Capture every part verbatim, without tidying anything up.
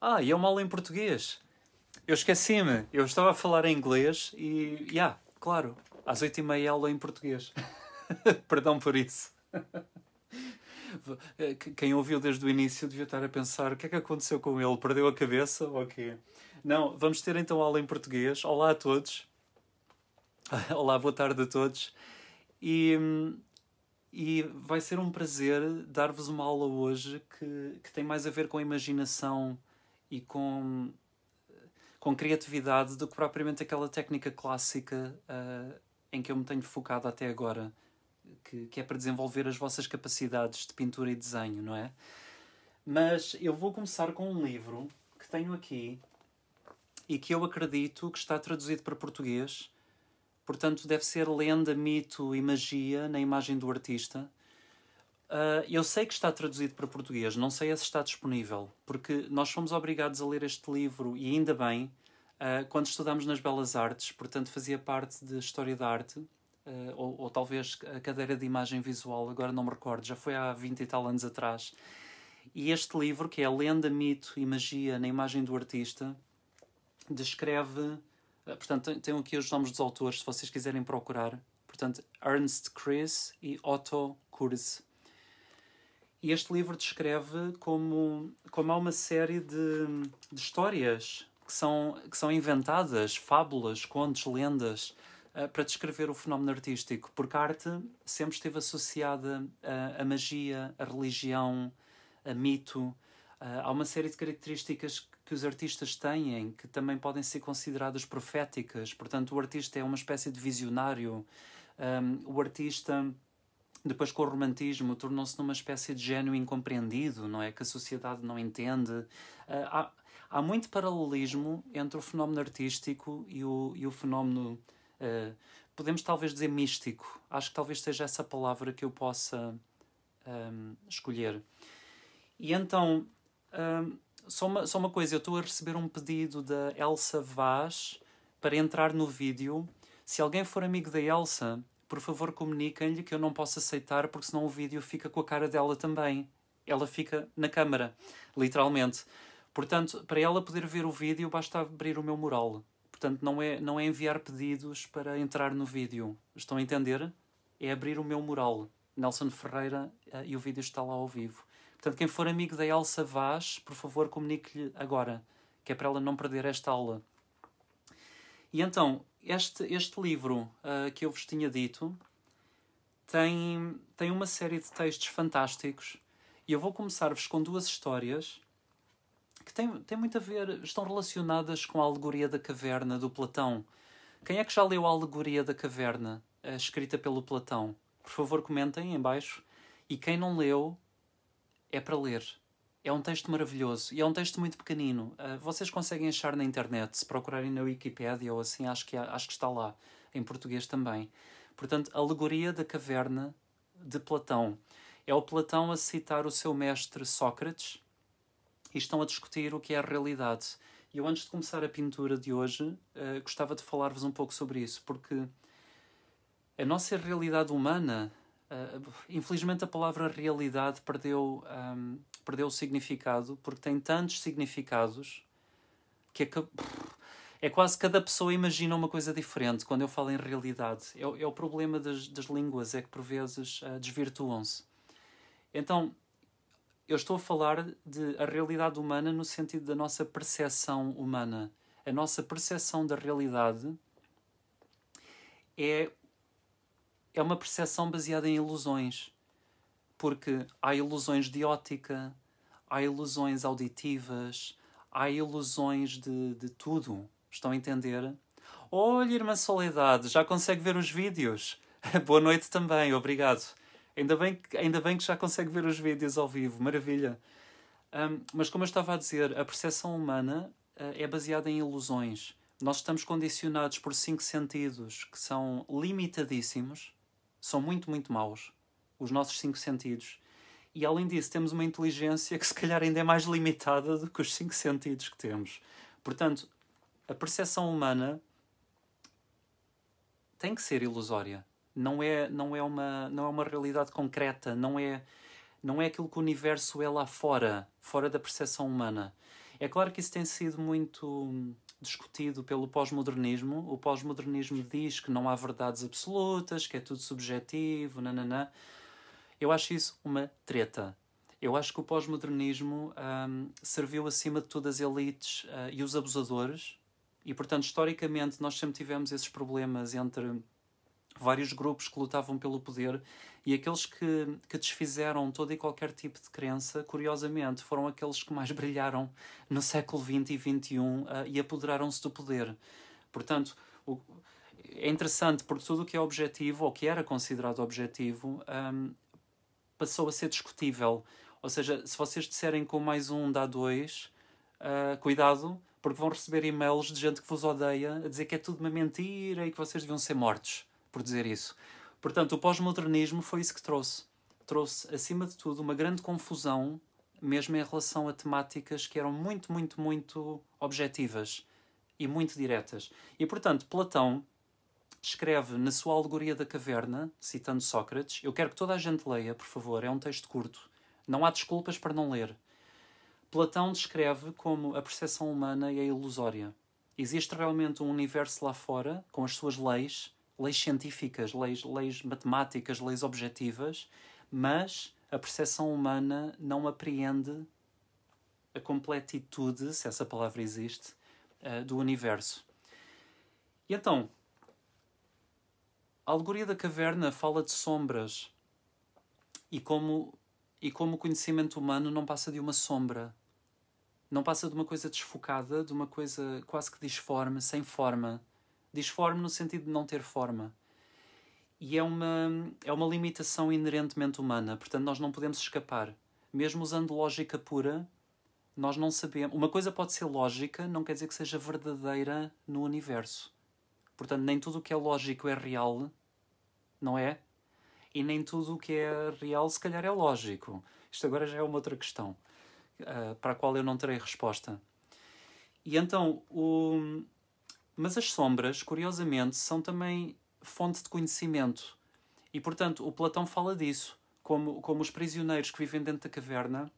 Ah, e é uma aula em português. Eu esqueci-me. Eu estava a falar em inglês e... Já, yeah, claro. Às oito e meia aula em português. Perdão por isso. Quem ouviu desde o início devia estar a pensar o que é que aconteceu com ele? Perdeu a cabeça ou o quê? Não, vamos ter então aula em português. Olá a todos. Olá, boa tarde a todos. E, e vai ser um prazer dar-vos uma aula hoje que, que tem mais a ver com a imaginação e com, com criatividade do que propriamente aquela técnica clássica uh, em que eu me tenho focado até agora. Que, que é para desenvolver as vossas capacidades de pintura e desenho, não é? Mas eu vou começar com um livro que tenho aqui e que eu acredito que está traduzido para português. Portanto, deve ser Lenda, Mito e Magia na Imagem do Artista. Uh, eu sei que está traduzido para português, não sei se está disponível, porque nós fomos obrigados a ler este livro, e ainda bem, uh, quando estudámos nas Belas Artes, portanto fazia parte de História da Arte, Uh, ou, ou talvez a cadeira de imagem visual, agora não me recordo, já foi há vinte e tal anos atrás. E este livro, que é A Lenda, Mito e Magia na Imagem do Artista, descreve... Uh, portanto, tenho aqui os nomes dos autores, se vocês quiserem procurar. Portanto, Ernst Kris e Otto Kurz. E este livro descreve como, como há uma série de, de histórias que são, que são inventadas, fábulas, contos, lendas, para descrever o fenómeno artístico, porque a arte sempre esteve associada à magia, à religião, a mito. Há uma série de características que os artistas têm, que também podem ser consideradas proféticas. Portanto, o artista é uma espécie de visionário. O artista, depois com o romantismo, tornou-se numa espécie de gênio incompreendido, não é? Que a sociedade não entende. Há, há muito paralelismo entre o fenómeno artístico e o, e o fenómeno... Uh, podemos talvez dizer místico. Acho que talvez seja essa palavra que eu possa um, escolher. E então, um, só, uma, só uma coisa, eu estou a receber um pedido da Elsa Vaz para entrar no vídeo. Se alguém for amigo da Elsa, por favor comuniquem-lhe que eu não posso aceitar, porque senão o vídeo fica com a cara dela também. Ela fica na câmara, literalmente. Portanto, para ela poder ver o vídeo, basta abrir o meu mural. Portanto, não é, não é enviar pedidos para entrar no vídeo. Estão a entender? É abrir o meu mural. Nelson Ferreira, e o vídeo está lá ao vivo. Portanto, quem for amigo da Elsa Vaz, por favor, comunique-lhe agora, que é para ela não perder esta aula. E então, este, este livro uh, que eu vos tinha dito tem, tem uma série de textos fantásticos. E eu vou começar-vos com duas histórias que tem, tem muito a ver, estão relacionadas com a Alegoria da Caverna, do Platão. Quem é que já leu a Alegoria da Caverna, escrita pelo Platão? Por favor, comentem em baixo. E quem não leu, é para ler. É um texto maravilhoso. E é um texto muito pequenino. Vocês conseguem achar na internet, se procurarem na Wikipédia ou assim, acho que, acho que está lá, em português também. Portanto, Alegoria da Caverna, de Platão. É o Platão a citar o seu mestre Sócrates, e estão a discutir o que é a realidade. E eu, antes de começar a pintura de hoje, uh, gostava de falar-vos um pouco sobre isso, porque a nossa realidade humana, uh, infelizmente a palavra realidade perdeu, um, perdeu o significado, porque tem tantos significados que é, é quase cada pessoa imagina uma coisa diferente quando eu falo em realidade. É, é o problema das, das línguas, é que por vezes uh, desvirtuam-se. Então, eu estou a falar de a realidade humana no sentido da nossa percepção humana. A nossa percepção da realidade é, é uma percepção baseada em ilusões. Porque há ilusões de ótica, há ilusões auditivas, há ilusões de, de tudo. Estão a entender? Olha, irmã Soledade, já consegue ver os vídeos? Boa noite também, obrigado. Ainda bem, que, ainda bem que já consegue ver os vídeos ao vivo. Maravilha. Um, mas como eu estava a dizer, a percepção humana uh, é baseada em ilusões. Nós estamos condicionados por cinco sentidos que são limitadíssimos. São muito, muito maus. Os nossos cinco sentidos. E além disso, temos uma inteligência que se calhar ainda é mais limitada do que os cinco sentidos que temos. Portanto, a percepção humana tem que ser ilusória. Não é, não, é uma, não é uma realidade concreta, não é, não é aquilo que o universo é lá fora, fora da percepção humana. É claro que isso tem sido muito discutido pelo pós-modernismo. O pós-modernismo diz que não há verdades absolutas, que é tudo subjetivo, nananã. Eu acho isso uma treta. Eu acho que o pós-modernismo um, serviu acima de tudo as elites uh, e os abusadores. E, portanto, historicamente, nós sempre tivemos esses problemas entre vários grupos que lutavam pelo poder, e aqueles que, que desfizeram todo e qualquer tipo de crença, curiosamente, foram aqueles que mais brilharam no século vinte e vinte e um uh, e apoderaram-se do poder. Portanto, o, é interessante, porque tudo o que é objetivo, ou que era considerado objetivo, um, passou a ser discutível. Ou seja, se vocês disserem que o mais um dá dois, uh, cuidado, porque vão receber e-mails de gente que vos odeia a dizer que é tudo uma mentira e que vocês deviam ser mortos por dizer isso. Portanto, o pós-modernismo foi isso que trouxe. Trouxe, acima de tudo, uma grande confusão, mesmo em relação a temáticas que eram muito, muito, muito objetivas e muito diretas. E, portanto, Platão escreve na sua Alegoria da Caverna, citando Sócrates. Eu quero que toda a gente leia, por favor, é um texto curto. Não há desculpas para não ler. Platão descreve como a percepção humana é ilusória. Existe realmente um universo lá fora, com as suas leis, leis científicas, leis, leis matemáticas, leis objetivas, mas a percepção humana não apreende a completitude, se essa palavra existe, do universo. E então, a Alegoria da Caverna fala de sombras e como... E como o conhecimento humano não passa de uma sombra, não passa de uma coisa desfocada, de uma coisa quase que disforme, sem forma. Disforme no sentido de não ter forma. E é uma, é uma limitação inerentemente humana, portanto nós não podemos escapar. Mesmo usando lógica pura, nós não sabemos... Uma coisa pode ser lógica, não quer dizer que seja verdadeira no universo. Portanto, nem tudo o que é lógico é real, não é? E nem tudo o que é real, se calhar, é lógico. Isto agora já é uma outra questão, uh, para a qual eu não terei resposta. E então, o... mas as sombras, curiosamente, são também fonte de conhecimento. E, portanto, o Platão fala disso, como, como os prisioneiros que vivem dentro da caverna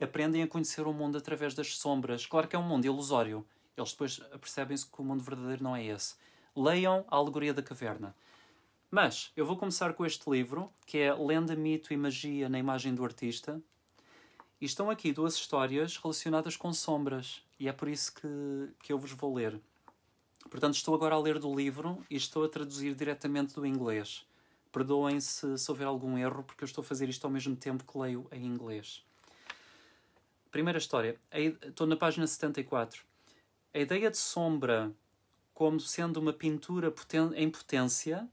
aprendem a conhecer o mundo através das sombras. Claro que é um mundo ilusório. Eles depois percebem-se que o mundo verdadeiro não é esse. Leiam a Alegoria da Caverna. Mas eu vou começar com este livro, que é Lenda, Mito e Magia na Imagem do Artista. E estão aqui duas histórias relacionadas com sombras. E é por isso que, que eu vos vou ler. Portanto, estou agora a ler do livro e estou a traduzir diretamente do inglês. Perdoem se, se houver algum erro, porque eu estou a fazer isto ao mesmo tempo que leio em inglês. Primeira história. Estou na página setenta e quatro. A ideia de sombra como sendo uma pintura em potência...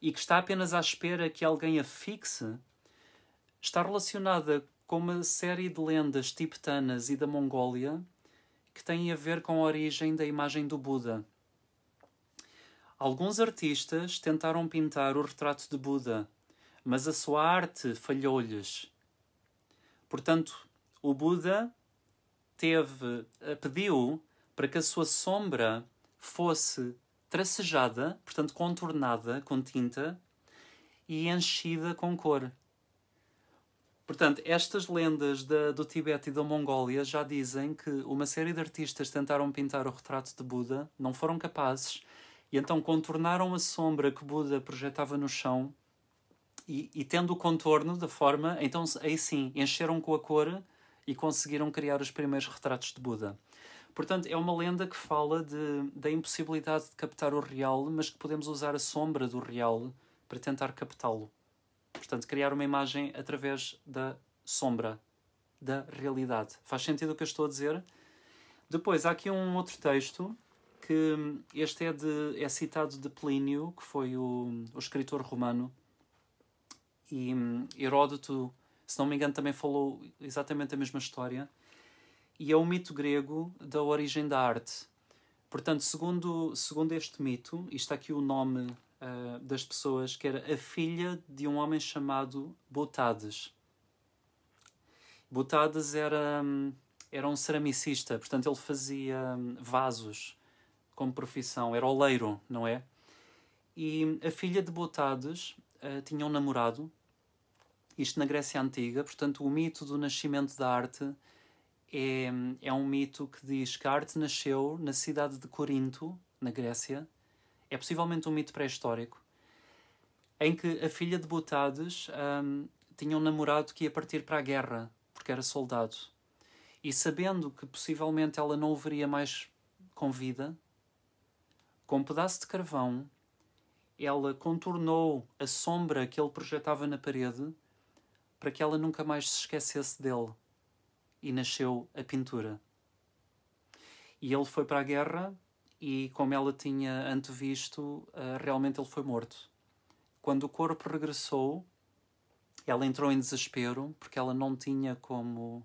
e que está apenas à espera que alguém a fixe, está relacionada com uma série de lendas tibetanas e da Mongólia que têm a ver com a origem da imagem do Buda. Alguns artistas tentaram pintar o retrato de Buda, mas a sua arte falhou-lhes. Portanto, o Buda teve, pediu para que a sua sombra fosse tracejada, portanto contornada com tinta e enchida com cor. Portanto, estas lendas da, do Tibete e da Mongólia já dizem que uma série de artistas tentaram pintar o retrato de Buda, não foram capazes, e então contornaram a sombra que Buda projetava no chão e, e tendo o contorno da forma, então aí sim, encheram com a cor e conseguiram criar os primeiros retratos de Buda. Portanto, é uma lenda que fala de, da impossibilidade de captar o real, mas que podemos usar a sombra do real para tentar captá-lo. Portanto, criar uma imagem através da sombra, da realidade. Faz sentido o que eu estou a dizer? Depois, há aqui um outro texto, que este é, de, é citado de Plínio, que foi o, o escritor romano, e Heródoto, se não me engano, também falou exatamente a mesma história. E é o mito grego da origem da arte. Portanto, segundo, segundo este mito, e está aqui o nome uh, das pessoas, que era a filha de um homem chamado Botades. Botades era, era um ceramicista, portanto ele fazia vasos como profissão, era oleiro, não é? E a filha de Botades uh, tinha um namorado, isto na Grécia Antiga, portanto o mito do nascimento da arte é, é um mito que diz que a arte nasceu na cidade de Corinto, na Grécia. É possivelmente um mito pré-histórico, em que a filha de Botades um, tinha um namorado que ia partir para a guerra, porque era soldado. E sabendo que possivelmente ela não o veria mais com vida, com um pedaço de carvão, ela contornou a sombra que ele projetava na parede para que ela nunca mais se esquecesse dele. E nasceu a pintura. E ele foi para a guerra e, como ela tinha antevisto, realmente ele foi morto. Quando o corpo regressou, ela entrou em desespero porque ela não tinha como...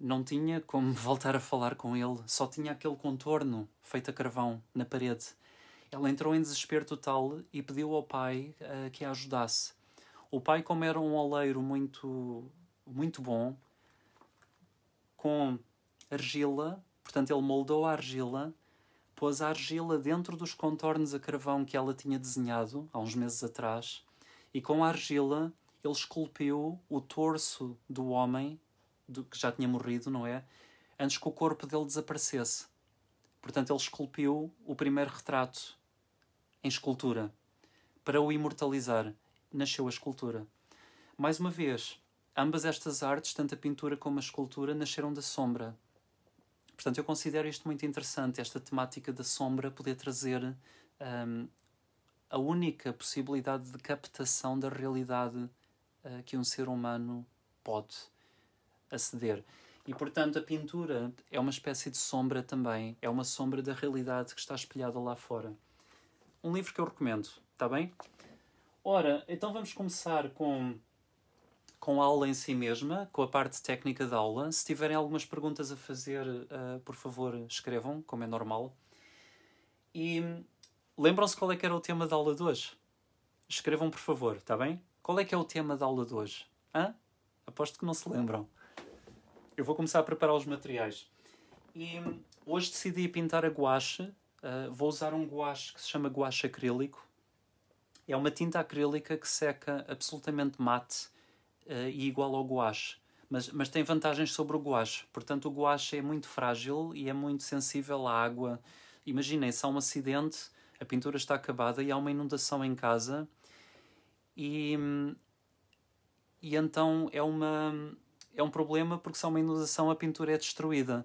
Não tinha como voltar a falar com ele. Só tinha aquele contorno feito a carvão na parede. Ela entrou em desespero total e pediu ao pai uh, que a ajudasse. O pai, como era um oleiro muito, muito bom, com argila, portanto ele moldou a argila, pôs a argila dentro dos contornos a carvão que ela tinha desenhado há uns meses atrás, e com a argila ele esculpiu o torso do homem do, que já tinha morrido, não é? Antes que o corpo dele desaparecesse. Portanto, ele esculpiu o primeiro retrato em escultura para o imortalizar. Nasceu a escultura. Mais uma vez, ambas estas artes, tanto a pintura como a escultura, nasceram da sombra. Portanto, eu considero isto muito interessante, esta temática da sombra poder trazer um, a única possibilidade de captação da realidade uh, que um ser humano pode aceder. E, portanto, a pintura é uma espécie de sombra também. É uma sombra da realidade que está espelhada lá fora. Um livro que eu recomendo, está bem? Ora, então vamos começar com, com a aula em si mesma, com a parte técnica da aula. Se tiverem algumas perguntas a fazer, uh, por favor, escrevam, como é normal. E lembram-se qual é que era o tema da aula de hoje? Escrevam, por favor, está bem? Qual é que é o tema da aula de hoje? Hã? Aposto que não se lembram. Eu vou começar a preparar os materiais. E hoje decidi pintar a guache. Uh, vou usar um guache que se chama guache acrílico. É uma tinta acrílica que seca absolutamente mate uh, e igual ao guache. Mas, mas tem vantagens sobre o guache. Portanto, o guache é muito frágil e é muito sensível à água. Imaginem, se há um acidente, a pintura está acabada e há uma inundação em casa. E, e então é uma... É um problema porque se há uma inundação a pintura é destruída.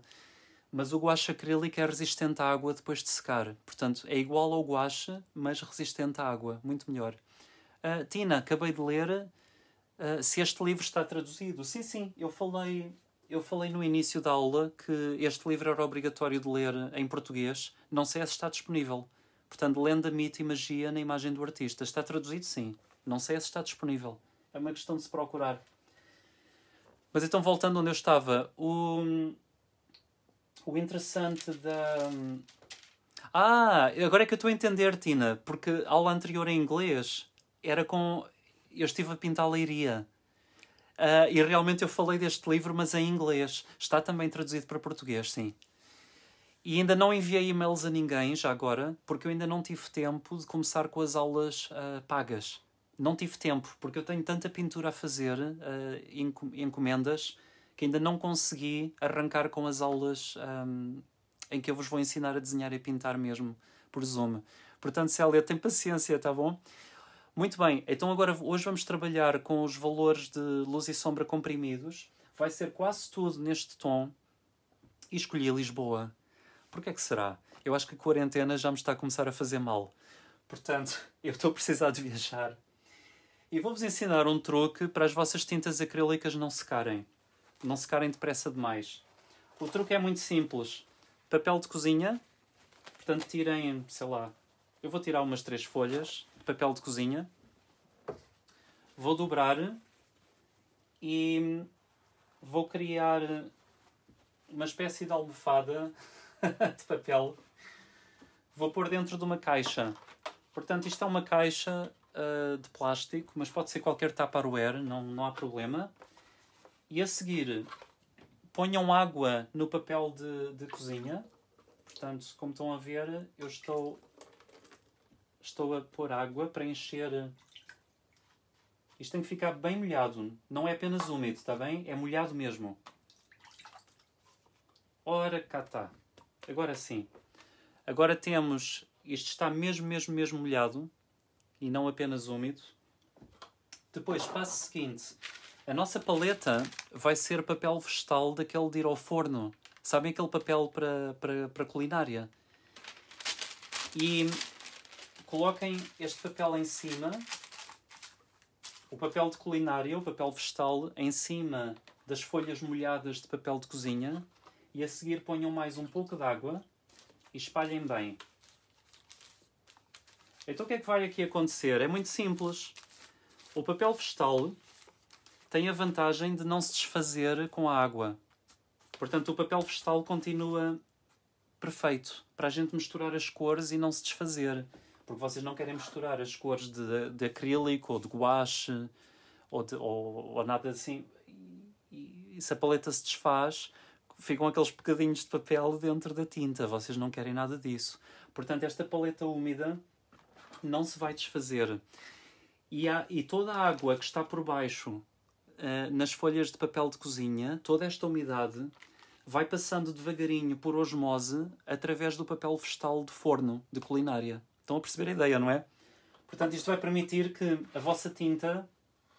Mas o guache acrílico é resistente à água depois de secar. Portanto, é igual ao guache, mas resistente à água. Muito melhor. Uh, Tina, acabei de ler uh, se este livro está traduzido. Sim, sim, eu falei, eu falei no início da aula que este livro era obrigatório de ler em português. Não sei se está disponível. Portanto, Lenda, Mito e Magia na Imagem do Artista. Está traduzido, sim. Não sei se está disponível. É uma questão de se procurar. Mas então, voltando onde eu estava, o, o interessante da... Ah, agora é que eu estou a entender, Tina, porque a aula anterior em inglês era com... Eu estive a pintar Leiria. Uh, e realmente eu falei deste livro, mas em inglês. Está também traduzido para português, sim. E ainda não enviei e-mails a ninguém, já agora, porque eu ainda não tive tempo de começar com as aulas uh, pagas. Não tive tempo, porque eu tenho tanta pintura a fazer, uh, encomendas, que ainda não consegui arrancar com as aulas um, em que eu vos vou ensinar a desenhar e pintar mesmo, por Zoom. Portanto, Célia, tem paciência, tá bom? Muito bem, então agora hoje vamos trabalhar com os valores de luz e sombra comprimidos. Vai ser quase tudo neste tom. E escolhi Lisboa. Porquê é que será? Eu acho que a quarentena já me está a começar a fazer mal. Portanto, eu estou a precisar de viajar. E vou-vos ensinar um truque para as vossas tintas acrílicas não secarem. Não secarem depressa demais. O truque é muito simples. Papel de cozinha. Portanto, tirem, sei lá... Eu vou tirar umas três folhas de papel de cozinha. Vou dobrar. E vou criar uma espécie de almofada de papel. Vou pôr dentro de uma caixa. Portanto, isto é uma caixa... Uh, de plástico, mas pode ser qualquer tupperware, não, não há problema. E a seguir, ponham água no papel de, de cozinha. Portanto, como estão a ver, eu estou, estou a pôr água para encher. Isto tem que ficar bem molhado, não é apenas úmido, está bem? É molhado mesmo. Ora, cá está. Agora sim. Agora temos... Isto está mesmo, mesmo, mesmo molhado. E não apenas úmido. Depois, passo seguinte. A nossa paleta vai ser papel vegetal daquele de ir ao forno. Sabem aquele papel para, para, para culinária? E coloquem este papel em cima. O papel de culinária, o papel vegetal, em cima das folhas molhadas de papel de cozinha. E a seguir ponham mais um pouco de água e espalhem bem. Então o que é que vai aqui acontecer? É muito simples. O papel vegetal tem a vantagem de não se desfazer com a água. Portanto, o papel vegetal continua perfeito para a gente misturar as cores e não se desfazer. Porque vocês não querem misturar as cores de, de acrílico ou de guache ou, de, ou, ou nada assim. E, e se a paleta se desfaz... Ficam aqueles bocadinhos de papel dentro da tinta. Vocês não querem nada disso. Portanto, esta paleta úmida não se vai desfazer. E, há, e toda a água que está por baixo, uh, nas folhas de papel de cozinha, toda esta umidade vai passando devagarinho por osmose através do papel vegetal de forno, de culinária. Estão a perceber a ideia, não é? Portanto, isto vai permitir que a vossa tinta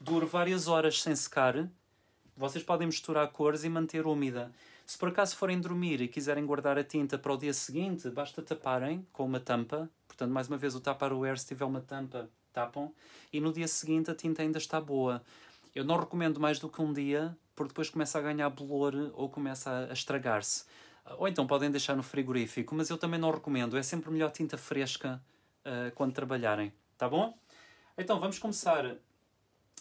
dure várias horas sem secar. Vocês podem misturar cores e manter úmida. Se por acaso forem dormir e quiserem guardar a tinta para o dia seguinte, basta taparem com uma tampa. Portanto, mais uma vez, o Tupperware, se tiver uma tampa, tapam. E no dia seguinte a tinta ainda está boa. Eu não recomendo mais do que um dia, porque depois começa a ganhar bolor ou começa a estragar-se. Ou então podem deixar no frigorífico, mas eu também não recomendo. É sempre melhor tinta fresca uh, quando trabalharem, tá bom? Então, vamos começar.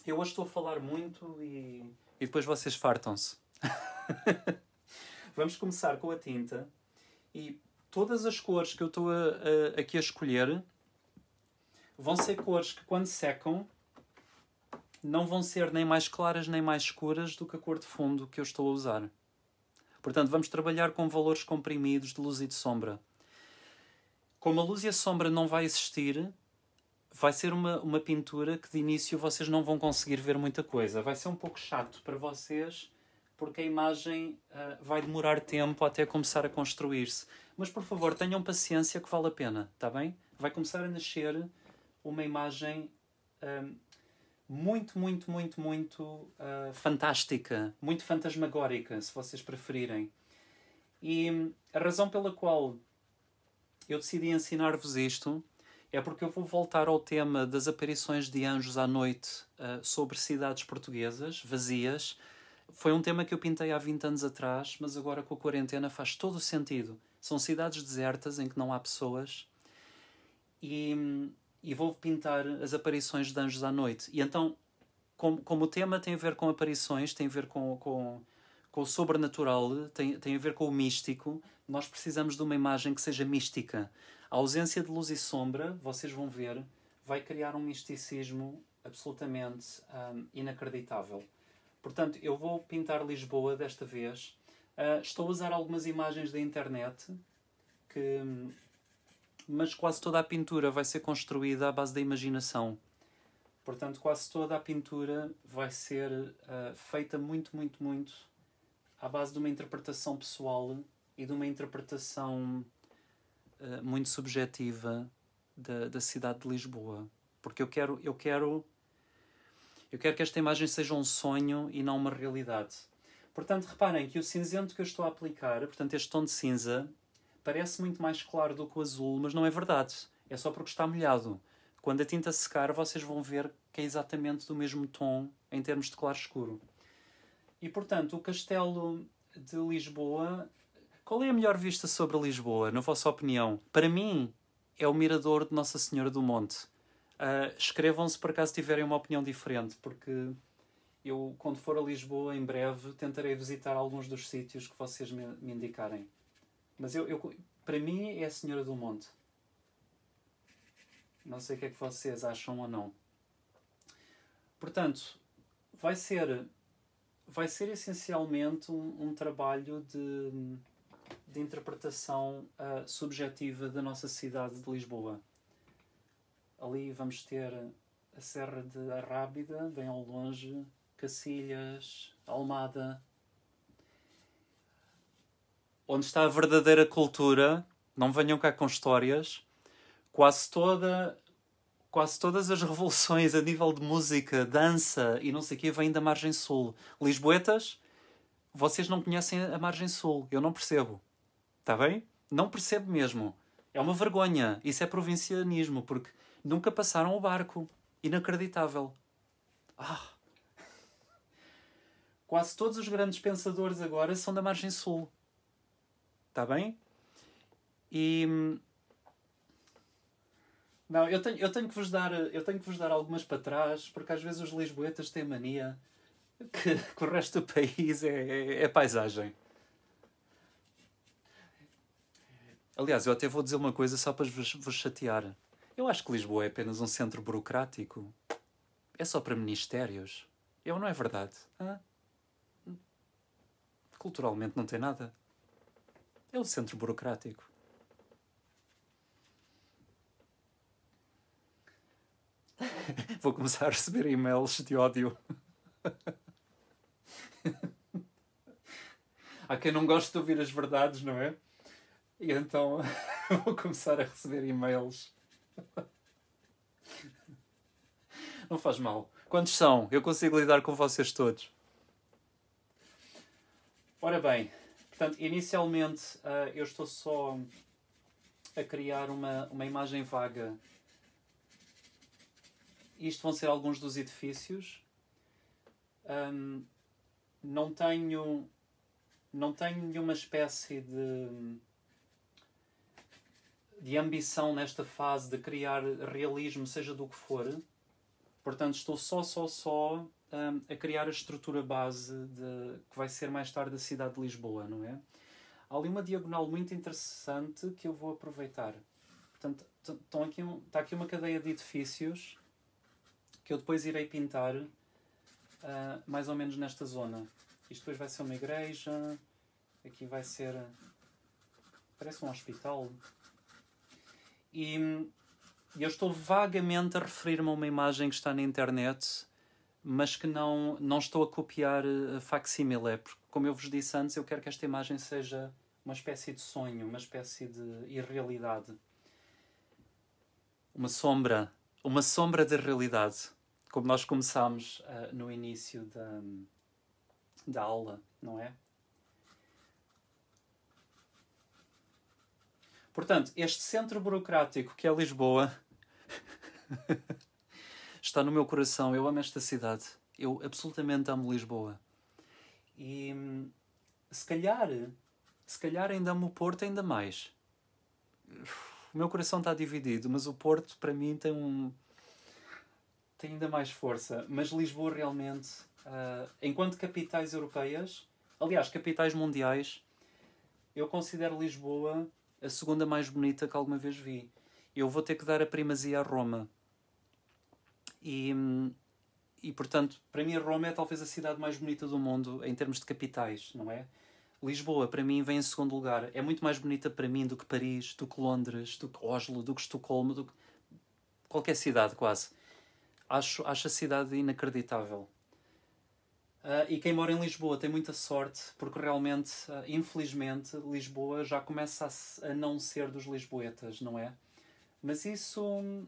Eu hoje estou a falar muito e, e depois vocês fartam-se. Vamos começar com a tinta e todas as cores que eu estou a, a, aqui a escolher vão ser cores que, quando secam, não vão ser nem mais claras nem mais escuras do que a cor de fundo que eu estou a usar. Portanto, vamos trabalhar com valores comprimidos de luz e de sombra. Como a luz e a sombra não vai existir, vai ser uma, uma pintura que de início vocês não vão conseguir ver muita coisa. Vai ser um pouco chato para vocês, porque a imagem uh, vai demorar tempo até começar a construir-se. Mas, por favor, tenham paciência que vale a pena, está bem? Vai começar a nascer uma imagem um, muito, muito, muito, muito uh, fantástica, muito fantasmagórica, se vocês preferirem. E a razão pela qual eu decidi ensinar-vos isto é porque eu vou voltar ao tema das aparições de anjos à noite uh, sobre cidades portuguesas, vazias. Foi um tema que eu pintei há vinte anos atrás, mas agora com a quarentena faz todo o sentido. São cidades desertas em que não há pessoas. E, e vou pintar as aparições de anjos à noite. E então, como, como o tema tem a ver com aparições, tem a ver com, com, com o sobrenatural, tem, tem a ver com o místico, nós precisamos de uma imagem que seja mística. A ausência de luz e sombra, vocês vão ver, vai criar um misticismo absolutamente hum, inacreditável. Portanto, eu vou pintar Lisboa desta vez. Uh, estou a usar algumas imagens da internet, que, mas quase toda a pintura vai ser construída à base da imaginação. Portanto, quase toda a pintura vai ser uh, feita muito, muito, muito à base de uma interpretação pessoal e de uma interpretação uh, muito subjetiva da, da cidade de Lisboa. Porque eu quero... Eu quero Eu quero que esta imagem seja um sonho e não uma realidade. Portanto, reparem que o cinzento que eu estou a aplicar, portanto, este tom de cinza, parece muito mais claro do que o azul, mas não é verdade. É só porque está molhado. Quando a tinta secar, vocês vão ver que é exatamente do mesmo tom em termos de claro-escuro. E, portanto, o castelo de Lisboa... Qual é a melhor vista sobre Lisboa, na vossa opinião? Para mim, é o mirador de Nossa Senhora do Monte. Uh, escrevam-se por acaso tiverem uma opinião diferente, porque eu, quando for a Lisboa em breve, tentarei visitar alguns dos sítios que vocês me, me indicarem, mas eu, eu, para mim é a Senhora do Monte. Não sei o que é que vocês acham ou não. Portanto, vai ser vai ser essencialmente um, um trabalho de, de interpretação uh, subjetiva da nossa cidade de Lisboa. Ali vamos ter a Serra de Arrábida, bem ao longe, Cacilhas, Almada. onde está a verdadeira cultura. Não venham cá com histórias. Quase toda... Quase todas as revoluções a nível de música, dança e não sei o quê vêm da Margem Sul. Lisboetas, vocês não conhecem a Margem Sul. Eu não percebo. Está bem? Não percebo mesmo. É uma vergonha. Isso é provincianismo, porque nunca passaram o barco. Inacreditável. Ah. Quase todos os grandes pensadores agora são da Margem Sul. Está bem? E... Não, eu tenho, eu tenho que vos dar, eu tenho que vos dar algumas para trás, porque às vezes os lisboetas têm mania que, que o resto do país é, é, é paisagem. Aliás, eu até vou dizer uma coisa só para vos, vos chatear. Eu acho que Lisboa é apenas um centro burocrático. É só para ministérios. Eu não é verdade. Hã? Culturalmente não tem nada. É um centro burocrático. Vou começar a receber e-mails de ódio. Há quem não gosta de ouvir as verdades, não é? E então vou começar a receber e-mails. Não faz mal. Quantos são? Eu consigo lidar com vocês todos. Ora bem, portanto, inicialmente uh, eu estou só a criar uma, uma imagem vaga. Isto vão ser alguns dos edifícios. Um, não tenho... Não tenho nenhuma espécie de... de ambição nesta fase de criar realismo, seja do que for. Portanto, estou só, só, só um, a criar a estrutura base de, que vai ser mais tarde a cidade de Lisboa, não é? Há ali uma diagonal muito interessante que eu vou aproveitar. Portanto, estão aqui, está aqui uma cadeia de edifícios... que eu depois irei pintar uh, mais ou menos nesta zona. Isto depois vai ser uma igreja, aqui vai ser... parece um hospital. E eu estou vagamente a referir-me a uma imagem que está na internet, mas que não, não estou a copiar a facsímile, porque, como eu vos disse antes, eu quero que esta imagem seja uma espécie de sonho, uma espécie de irrealidade. Uma sombra. Uma sombra da realidade, como nós começámos uh, no início da, da aula, não é? Portanto, este centro burocrático que é Lisboa está no meu coração. Eu amo esta cidade. Eu absolutamente amo Lisboa. E se calhar, se calhar ainda amo o Porto ainda mais. Uf. O meu coração está dividido, mas o Porto, para mim, tem, um... tem ainda mais força. Mas Lisboa, realmente, uh, enquanto capitais europeias, aliás, capitais mundiais, eu considero Lisboa a segunda mais bonita que alguma vez vi. Eu vou ter que dar a primazia a Roma. E, e portanto, para mim, Roma é talvez a cidade mais bonita do mundo em termos de capitais, não é? Lisboa, para mim, vem em segundo lugar. É muito mais bonita para mim do que Paris, do que Londres, do que Oslo, do que Estocolmo, do que qualquer cidade, quase. Acho, acho a cidade inacreditável. Uh, e quem mora em Lisboa tem muita sorte, porque realmente, uh, infelizmente, Lisboa já começa a, a não ser dos lisboetas, não é? Mas isso...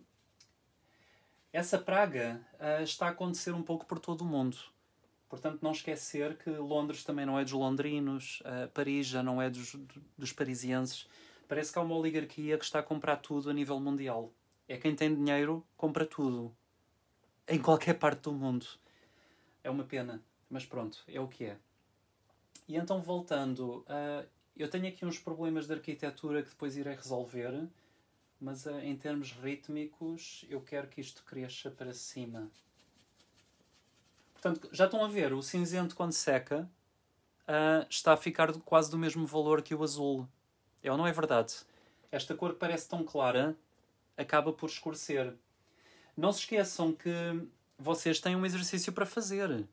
Essa praga uh, está a acontecer um pouco por todo o mundo. Portanto, não esquecer que Londres também não é dos londrinos, uh, Paris já não é dos, dos parisienses. Parece que há uma oligarquia que está a comprar tudo a nível mundial. É quem tem dinheiro, compra tudo. Em qualquer parte do mundo. É uma pena, mas pronto, é o que é. E então, voltando, uh, eu tenho aqui uns problemas de arquitetura que depois irei resolver, mas uh, em termos rítmicos, eu quero que isto cresça para cima. Portanto, já estão a ver, o cinzento quando seca uh, está a ficar quase do mesmo valor que o azul. É ou não é verdade? Esta cor que parece tão clara acaba por escurecer. Não se esqueçam que vocês têm um exercício para fazer,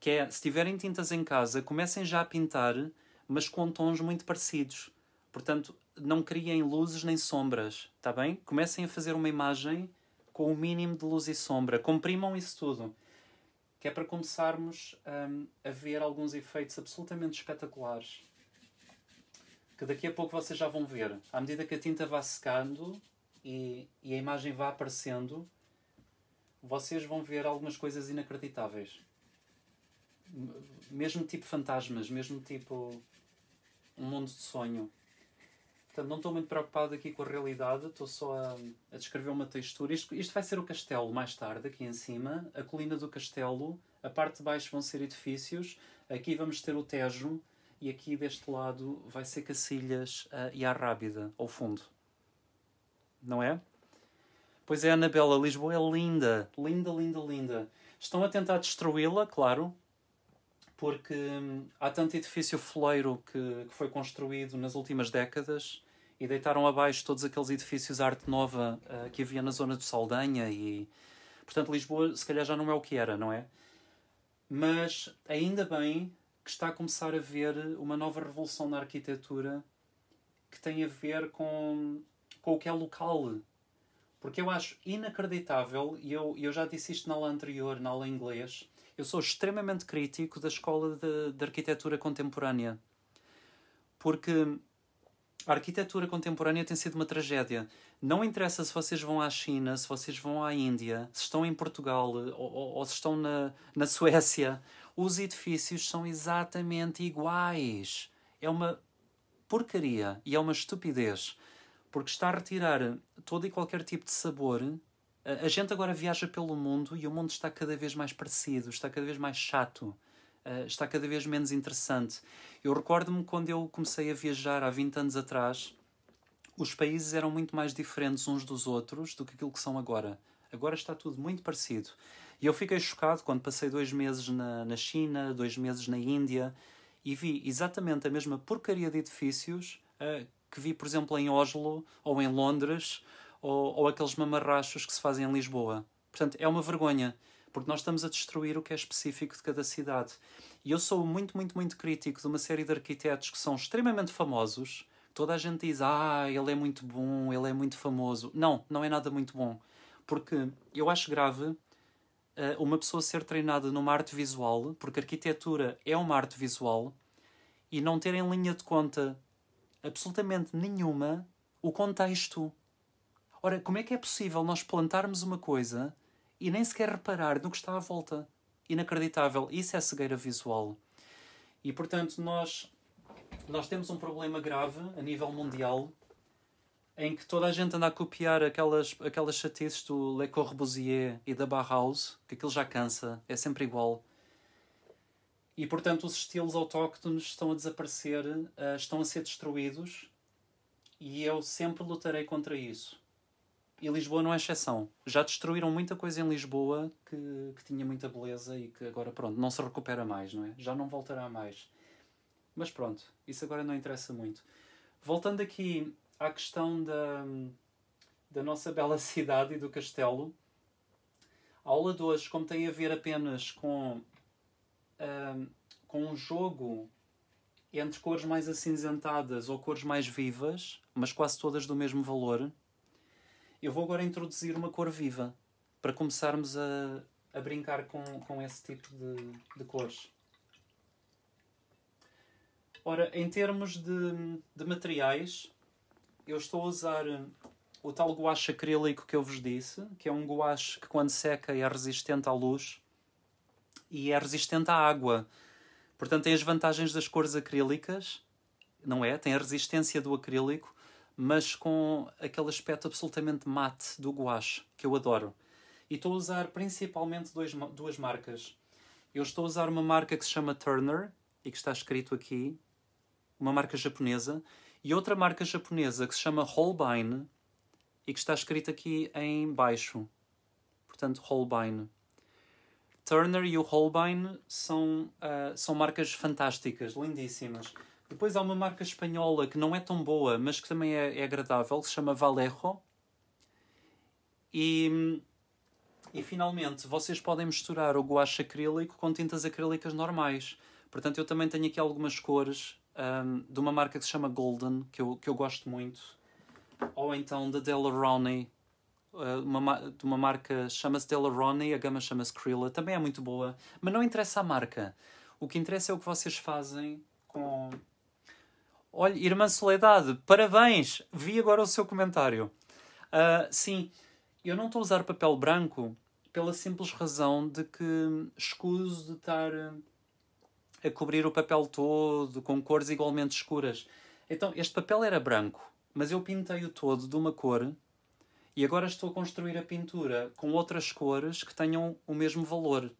que é, se tiverem tintas em casa, comecem já a pintar, mas com tons muito parecidos. Portanto, não criem luzes nem sombras, está bem? Comecem a fazer uma imagem com o mínimo de luz e sombra. Comprimam isso tudo. Que é para começarmos um, a ver alguns efeitos absolutamente espetaculares. que daqui a pouco vocês já vão ver. À medida que a tinta vá secando e, e a imagem vá aparecendo, vocês vão ver algumas coisas inacreditáveis. Mesmo tipo fantasmas, mesmo tipo um mundo de sonho. Portanto, não estou muito preocupado aqui com a realidade, estou só a, a descrever uma textura. Isto, isto vai ser o castelo mais tarde, aqui em cima. A colina do castelo, a parte de baixo vão ser edifícios. Aqui vamos ter o Tejo e aqui deste lado vai ser Cacilhas uh, e a Arrábida, ao fundo. Não é? Pois é, Anabela, Lisboa é linda. Linda, linda, linda. Estão a tentar destruí-la, claro. Porque hum, há tanto edifício foleiro que, que foi construído nas últimas décadas e deitaram abaixo todos aqueles edifícios arte nova uh, que havia na zona de Saldanha e... Portanto, Lisboa se calhar já não é o que era, não é? Mas ainda bem que está a começar a haver uma nova revolução na arquitetura que tem a ver com, com o que é local. Porque eu acho inacreditável, e eu, eu já disse isto na aula anterior, na aula em inglês, eu sou extremamente crítico da escola de, de arquitetura contemporânea. Porque a arquitetura contemporânea tem sido uma tragédia. Não interessa se vocês vão à China, se vocês vão à Índia, se estão em Portugal ou, ou, ou se estão na, na Suécia. Os edifícios são exatamente iguais. É uma porcaria e é uma estupidez. Porque está a retirar todo e qualquer tipo de sabor. A gente agora viaja pelo mundo e o mundo está cada vez mais parecido, está cada vez mais chato, está cada vez menos interessante. Eu recordo-me quando eu comecei a viajar há vinte anos atrás, os países eram muito mais diferentes uns dos outros do que aquilo que são agora. Agora está tudo muito parecido. E eu fiquei chocado quando passei dois meses na, na China, dois meses na Índia, e vi exatamente a mesma porcaria de edifícios uh, que vi, por exemplo, em Oslo ou em Londres, Ou, ou aqueles mamarrachos que se fazem em Lisboa. Portanto, é uma vergonha, porque nós estamos a destruir o que é específico de cada cidade. E eu sou muito, muito, muito crítico de uma série de arquitetos que são extremamente famosos. Toda a gente diz, ah, ele é muito bom, ele é muito famoso. Não, não é nada muito bom. Porque eu acho grave uh, uma pessoa ser treinada numa arte visual, porque arquitetura é uma arte visual, e não ter em linha de conta absolutamente nenhuma o contexto. Ora, como é que é possível nós plantarmos uma coisa e nem sequer reparar no que está à volta? Inacreditável. Isso é cegueira visual. E, portanto, nós, nós temos um problema grave a nível mundial em que toda a gente anda a copiar aquelas, aquelas chatices do Le Corbusier e da Bauhaus, que aquilo já cansa, é sempre igual. E, portanto, os estilos autóctones estão a desaparecer, estão a ser destruídos e eu sempre lutarei contra isso. E Lisboa não é exceção. Já destruíram muita coisa em Lisboa que, que tinha muita beleza e que agora, pronto, não se recupera mais, não é? Já não voltará mais. Mas pronto, isso agora não interessa muito. Voltando aqui à questão da, da nossa bela cidade e do castelo, a aula de hoje, como tem a ver apenas com, um, com um jogo entre cores mais acinzentadas ou cores mais vivas, mas quase todas do mesmo valor, eu vou agora introduzir uma cor viva, para começarmos a, a brincar com, com esse tipo de, de cores. Ora, em termos de, de materiais, eu estou a usar o tal guache acrílico que eu vos disse, que é um guache que quando seca é resistente à luz e é resistente à água. Portanto, tem as vantagens das cores acrílicas, não é? Tem a resistência do acrílico, mas com aquele aspecto absolutamente mate do gouache, que eu adoro. E estou a usar principalmente dois, duas marcas. Eu estou a usar uma marca que se chama Turner, e que está escrito aqui, uma marca japonesa, e outra marca japonesa que se chama Holbein, e que está escrito aqui em baixo. Portanto, Holbein. Turner e o Holbein são, uh, são marcas fantásticas, lindíssimas. Depois há uma marca espanhola que não é tão boa, mas que também é, é agradável, que se chama Vallejo. E, e, finalmente, vocês podem misturar o guache acrílico com tintas acrílicas normais. Portanto, eu também tenho aqui algumas cores um, de uma marca que se chama Golden, que eu, que eu gosto muito. Ou então da de DelaRoney, uma, de uma marca chama-se DelaRoney, a gama chama-se Krilla, também é muito boa. Mas não interessa a marca. O que interessa é o que vocês fazem com... Olha, irmã Soledade, parabéns! Vi agora o seu comentário. Uh, sim, eu não estou a usar papel branco pela simples razão de que escuso de estar a cobrir o papel todo com cores igualmente escuras. Então, este papel era branco, mas eu pintei-o todo de uma cor e agora estou a construir a pintura com outras cores que tenham o mesmo valor.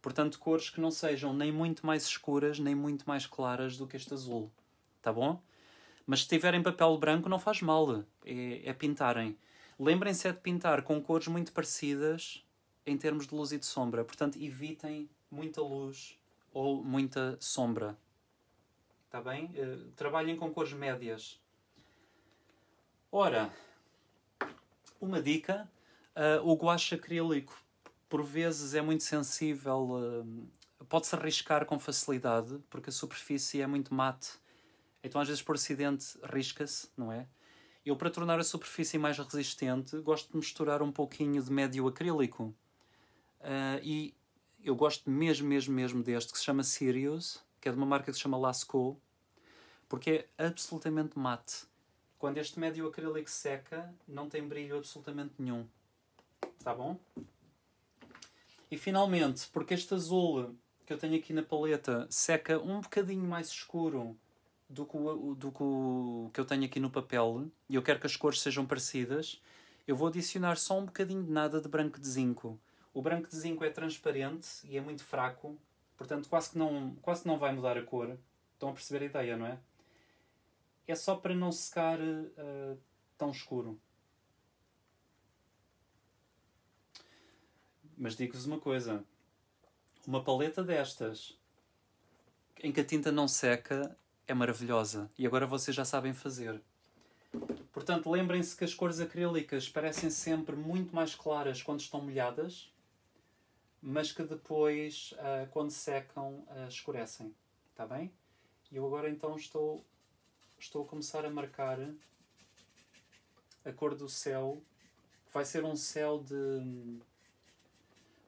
Portanto, cores que não sejam nem muito mais escuras, nem muito mais claras do que este azul. Tá bom? Mas se tiverem papel branco, não faz mal. É, é pintarem. Lembrem-se é de pintar com cores muito parecidas em termos de luz e de sombra. Portanto, evitem muita luz ou muita sombra. Tá bem? Uh, trabalhem com cores médias. Ora, uma dica. Uh, o guache acrílico por vezes é muito sensível, pode-se riscar com facilidade, porque a superfície é muito mate. Então, às vezes, por acidente, risca-se, não é? Eu, para tornar a superfície mais resistente, gosto de misturar um pouquinho de médio acrílico. Uh, e eu gosto mesmo, mesmo, mesmo deste, que se chama Sirius, que é de uma marca que se chama Lascaux, porque é absolutamente mate. Quando este médio acrílico seca, não tem brilho absolutamente nenhum. Está bom? E finalmente, porque este azul que eu tenho aqui na paleta seca um bocadinho mais escuro do que o, do que, o que eu tenho aqui no papel, e eu quero que as cores sejam parecidas, eu vou adicionar só um bocadinho de nada de branco de zinco. O branco de zinco é transparente e é muito fraco, portanto quase que não, quase que não vai mudar a cor. Estão a perceber a ideia, não é? É só para não secar uh, tão escuro. Mas digo-vos uma coisa, uma paleta destas, em que a tinta não seca, é maravilhosa. E agora vocês já sabem fazer. Portanto, lembrem-se que as cores acrílicas parecem sempre muito mais claras quando estão molhadas, mas que depois, quando secam, escurecem. Está bem? E eu agora então estou, estou a começar a marcar a cor do céu, que vai ser um céu de...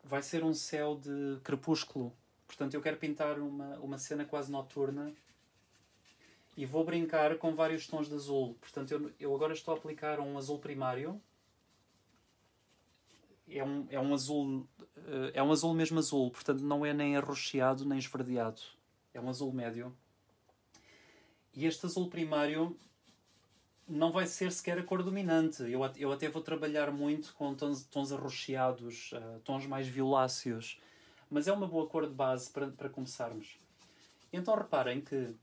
vai ser um céu de crepúsculo. Portanto, eu quero pintar uma, uma cena quase noturna e vou brincar com vários tons de azul. Portanto, eu, eu agora estou a aplicar um azul primário. É um, é um azul, é um azul mesmo azul. Portanto, não é nem arroxeado, nem esverdeado. É um azul médio. E este azul primário não vai ser sequer a cor dominante. Eu, eu até vou trabalhar muito com tons, tons arroxeados, uh, tons mais violáceos. Mas é uma boa cor de base para, para começarmos. Então reparem que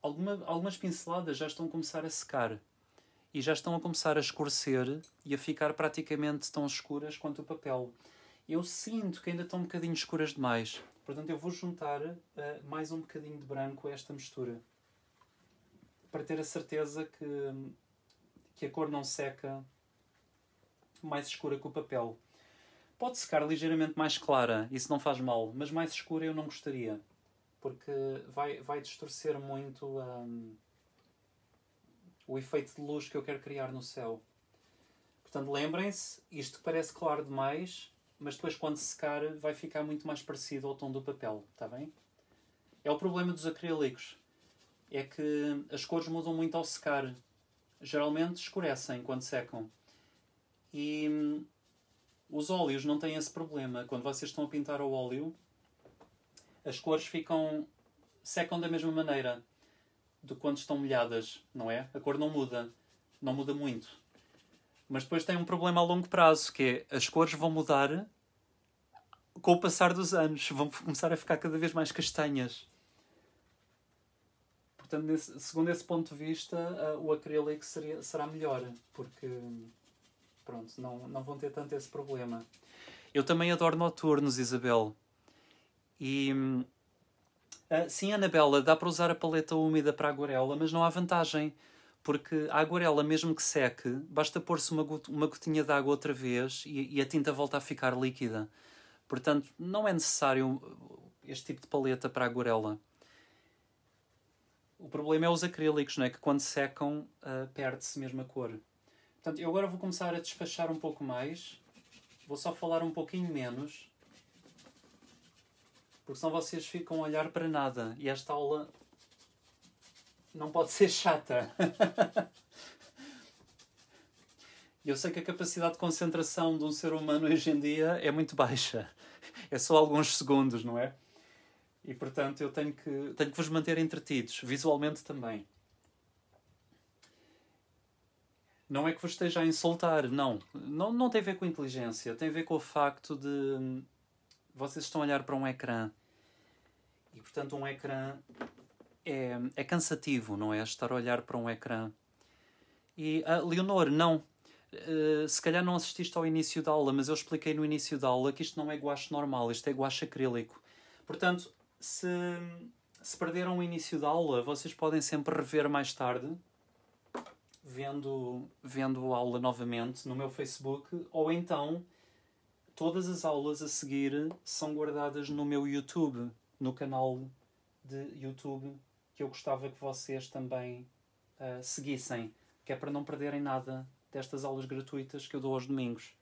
alguma, algumas pinceladas já estão a começar a secar. E já estão a começar a escurecer e a ficar praticamente tão escuras quanto o papel. Eu sinto que ainda estão um bocadinho escuras demais. Portanto, eu vou juntar uh, mais um bocadinho de branco a esta mistura, para ter a certeza que, que a cor não seca mais escura que o papel. Pode secar ligeiramente mais clara, isso não faz mal, mas mais escura eu não gostaria, porque vai, vai distorcer muito um, o efeito de luz que eu quero criar no céu. Portanto, lembrem-se, isto parece claro demais, mas depois quando secar vai ficar muito mais parecido ao tom do papel, está bem? É o problema dos acrílicos. É que as cores mudam muito ao secar. Geralmente escurecem quando secam. E hum, os óleos não têm esse problema. Quando vocês estão a pintar ao óleo, as cores ficam secam da mesma maneira do que quando estão molhadas, não é? A cor não muda. Não muda muito. Mas depois tem um problema a longo prazo, que é as cores vão mudar com o passar dos anos. Vão começar a ficar cada vez mais castanhas. Portanto, nesse, segundo esse ponto de vista, uh, o acrílico seria, será melhor, porque pronto, não, não vão ter tanto esse problema. Eu também adoro noturnos, Isabel. E, uh, sim, Anabela, dá para usar a paleta úmida para a aguarela, mas não há vantagem, porque a aguarela, mesmo que seque, basta pôr-se uma, got uma gotinha de água outra vez e, e a tinta volta a ficar líquida. Portanto, não é necessário este tipo de paleta para a aguarela. O problema é os acrílicos, não é? Que quando secam, uh, perde-se mesmo a cor. Portanto, eu agora vou começar a despachar um pouco mais. Vou só falar um pouquinho menos, porque senão vocês ficam a olhar para nada. E esta aula não pode ser chata. Eu sei que a capacidade de concentração de um ser humano hoje em dia é muito baixa. É só alguns segundos, não é? E, portanto, eu tenho que, tenho que vos manter entretidos, visualmente também. Não é que vos esteja a insultar, não. Não, não tem a ver com inteligência, tem a ver com o facto de vocês estão a olhar para um ecrã. E, portanto, um ecrã é, é cansativo, não é? Estar a olhar para um ecrã. E, ah, Leonor, não. Uh, se calhar não assististe ao início da aula, mas eu expliquei no início da aula que isto não é guache normal, isto é guache acrílico. Portanto, se, se perderam o início da aula, vocês podem sempre rever mais tarde, vendo, vendo a aula novamente no meu Facebook, ou então todas as aulas a seguir são guardadas no meu YouTube, no canal de YouTube, que eu gostava que vocês também uh, seguissem, que é para não perderem nada destas aulas gratuitas que eu dou aos domingos.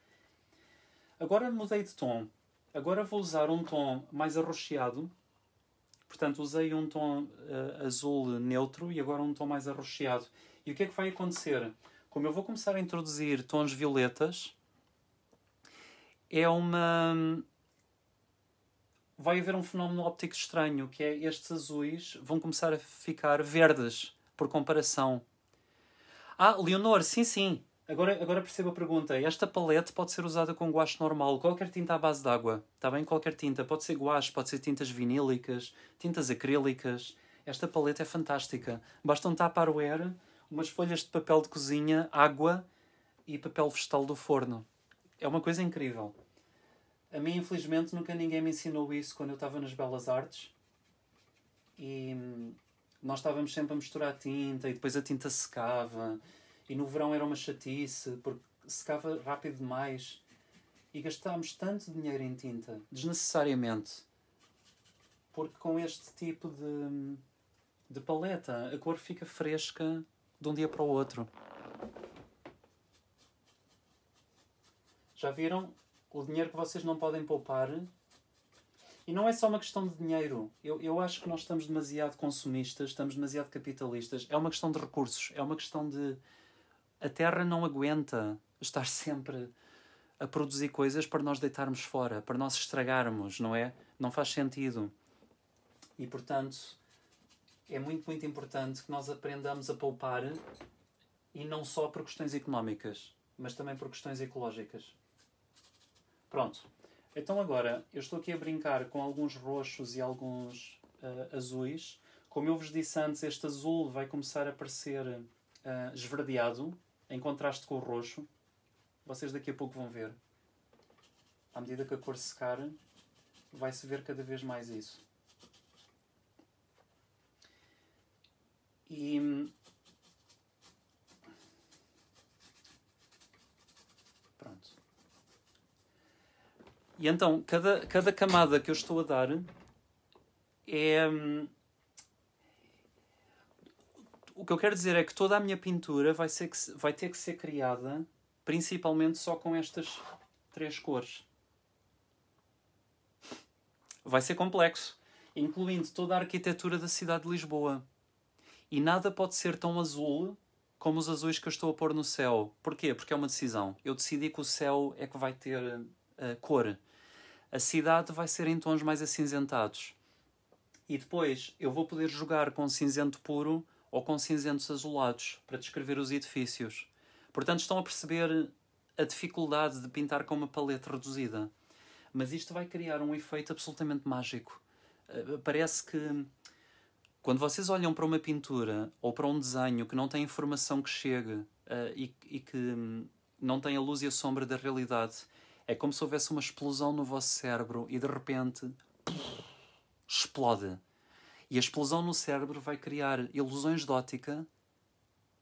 Agora mudei de tom. Agora vou usar um tom mais arroxeado. Portanto, usei um tom uh, azul neutro e agora um tom mais arroxeado. E o que é que vai acontecer? Como eu vou começar a introduzir tons violetas, é uma... vai haver um fenómeno óptico estranho, que é estes azuis vão começar a ficar verdes, por comparação. Ah, Leonor, sim, sim. Agora, agora percebo a pergunta. Esta palete pode ser usada com guache normal. Qualquer tinta à base de água. Está bem? Qualquer tinta. Pode ser guache, pode ser tintas vinílicas, tintas acrílicas. Esta palete é fantástica. Basta um tupperware, umas folhas de papel de cozinha, água e papel vegetal do forno. É uma coisa incrível. A mim, infelizmente, nunca ninguém me ensinou isso quando eu estava nas Belas Artes. E nós estávamos sempre a misturar a tinta e depois a tinta secava. E no verão era uma chatice, porque secava rápido demais. E gastámos tanto dinheiro em tinta, desnecessariamente. Porque com este tipo de, de paleta, a cor fica fresca de um dia para o outro. Já viram o dinheiro que vocês não podem poupar? E não é só uma questão de dinheiro. Eu, eu acho que nós estamos demasiado consumistas, estamos demasiado capitalistas. É uma questão de recursos, é uma questão de... A Terra não aguenta estar sempre a produzir coisas para nós deitarmos fora, para nós estragarmos, não é? Não faz sentido. E, portanto, é muito, muito importante que nós aprendamos a poupar, e não só por questões económicas, mas também por questões ecológicas. Pronto. Então agora, eu estou aqui a brincar com alguns roxos e alguns uh, azuis. Como eu vos disse antes, este azul vai começar a aparecer uh, esverdeado, em contraste com o roxo. Vocês daqui a pouco vão ver. À medida que a cor secar, vai-se ver cada vez mais isso. E... pronto. E então, cada, cada camada que eu estou a dar é... O que eu quero dizer é que toda a minha pintura vai, ser que, vai ter que ser criada principalmente só com estas três cores. Vai ser complexo, incluindo toda a arquitetura da cidade de Lisboa. E nada pode ser tão azul como os azuis que eu estou a pôr no céu. Porquê? Porque é uma decisão. Eu decidi que o céu é que vai ter a cor. A cidade vai ser em tons mais acinzentados. E depois eu vou poder jogar com cinzento puro ou com cinzentos azulados para descrever os edifícios. Portanto, estão a perceber a dificuldade de pintar com uma paleta reduzida. Mas isto vai criar um efeito absolutamente mágico. Parece que quando vocês olham para uma pintura ou para um desenho que não tem informação que chegue e, e que não tem a luz e a sombra da realidade, é como se houvesse uma explosão no vosso cérebro e de repente explode. E a explosão no cérebro vai criar ilusões de ótica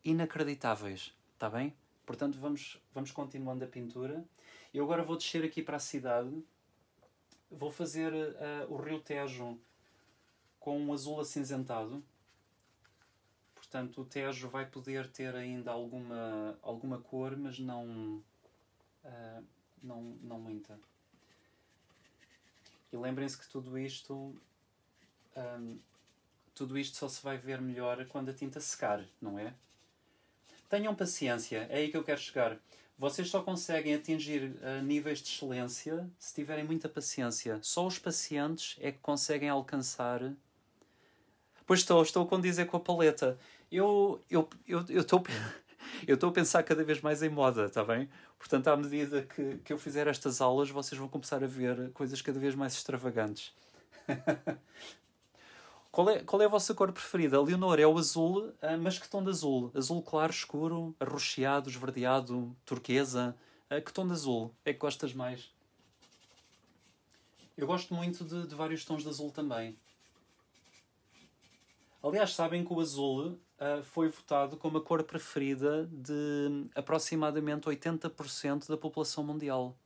inacreditáveis. Está bem? Portanto, vamos, vamos continuando a pintura. Eu agora vou descer aqui para a cidade. Vou fazer uh, o rio Tejo com um azul acinzentado. Portanto, o Tejo vai poder ter ainda alguma, alguma cor, mas não... Uh, Não, não muita. E lembrem-se que tudo isto, hum, Tudo isto só se vai ver melhor quando a tinta secar, não é? Tenham paciência, é aí que eu quero chegar. Vocês só conseguem atingir uh, níveis de excelência se tiverem muita paciência. Só os pacientes é que conseguem alcançar... Pois estou, estou a condizer com a paleta. Eu eu, eu, eu estou... Eu estou a pensar cada vez mais em moda, está bem? Portanto, à medida que, que eu fizer estas aulas, vocês vão começar a ver coisas cada vez mais extravagantes. qual, é, qual é a vossa cor preferida? A Leonor é o azul, mas que tom de azul? Azul claro, escuro, arroxeado, esverdeado, turquesa? Que tom de azul é que gostas mais? Eu gosto muito de, de vários tons de azul também. Aliás, sabem que o azul uh, foi votado como a cor preferida de aproximadamente oitenta por cento da população mundial.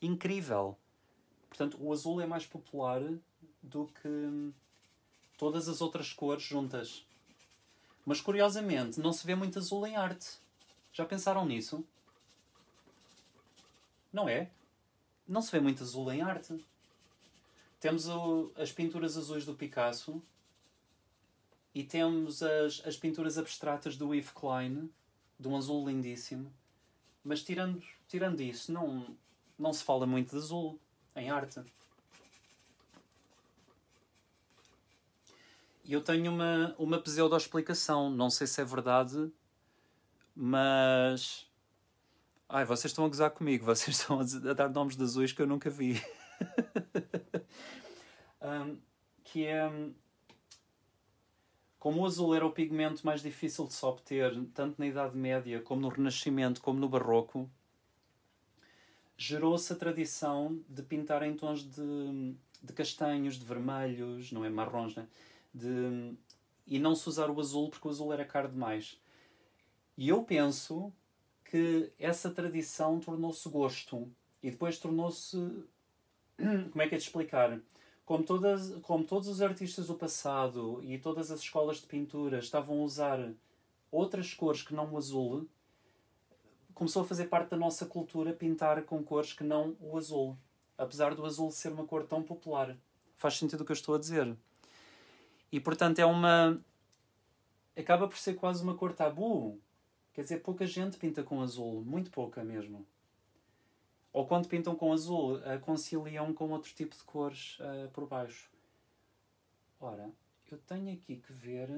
Incrível! Portanto, o azul é mais popular do que todas as outras cores juntas. Mas, curiosamente, não se vê muito azul em arte. Já pensaram nisso? Não é? Não se vê muito azul em arte. Temos o, as pinturas azuis do Picasso... E temos as, as pinturas abstratas do Yves Klein, de um azul lindíssimo. Mas tirando, tirando isso, não, não se fala muito de azul em arte. E eu tenho uma, uma pseudo-explicação. Não sei se é verdade, mas... Ai, vocês estão a gozar comigo. Vocês estão a dar nomes de azuis que eu nunca vi. um, que é... Como o azul era o pigmento mais difícil de se obter, tanto na Idade Média, como no Renascimento, como no Barroco, gerou-se a tradição de pintar em tons de, de castanhos, de vermelhos, não é marrons, né? De, e não se usar o azul porque o azul era caro demais. E eu penso que essa tradição tornou-se gosto e depois tornou-se... Como é que é de explicar? Como, todas, como todos os artistas do passado e todas as escolas de pintura estavam a usar outras cores que não o azul, começou a fazer parte da nossa cultura pintar com cores que não o azul, apesar do azul ser uma cor tão popular. Faz sentido o que eu estou a dizer. E, portanto, é uma... Acaba por ser quase uma cor tabu. Quer dizer, pouca gente pinta com azul, muito pouca mesmo. Ou quando pintam com azul, conciliam com outro tipo de cores uh, por baixo. Ora, eu tenho aqui que ver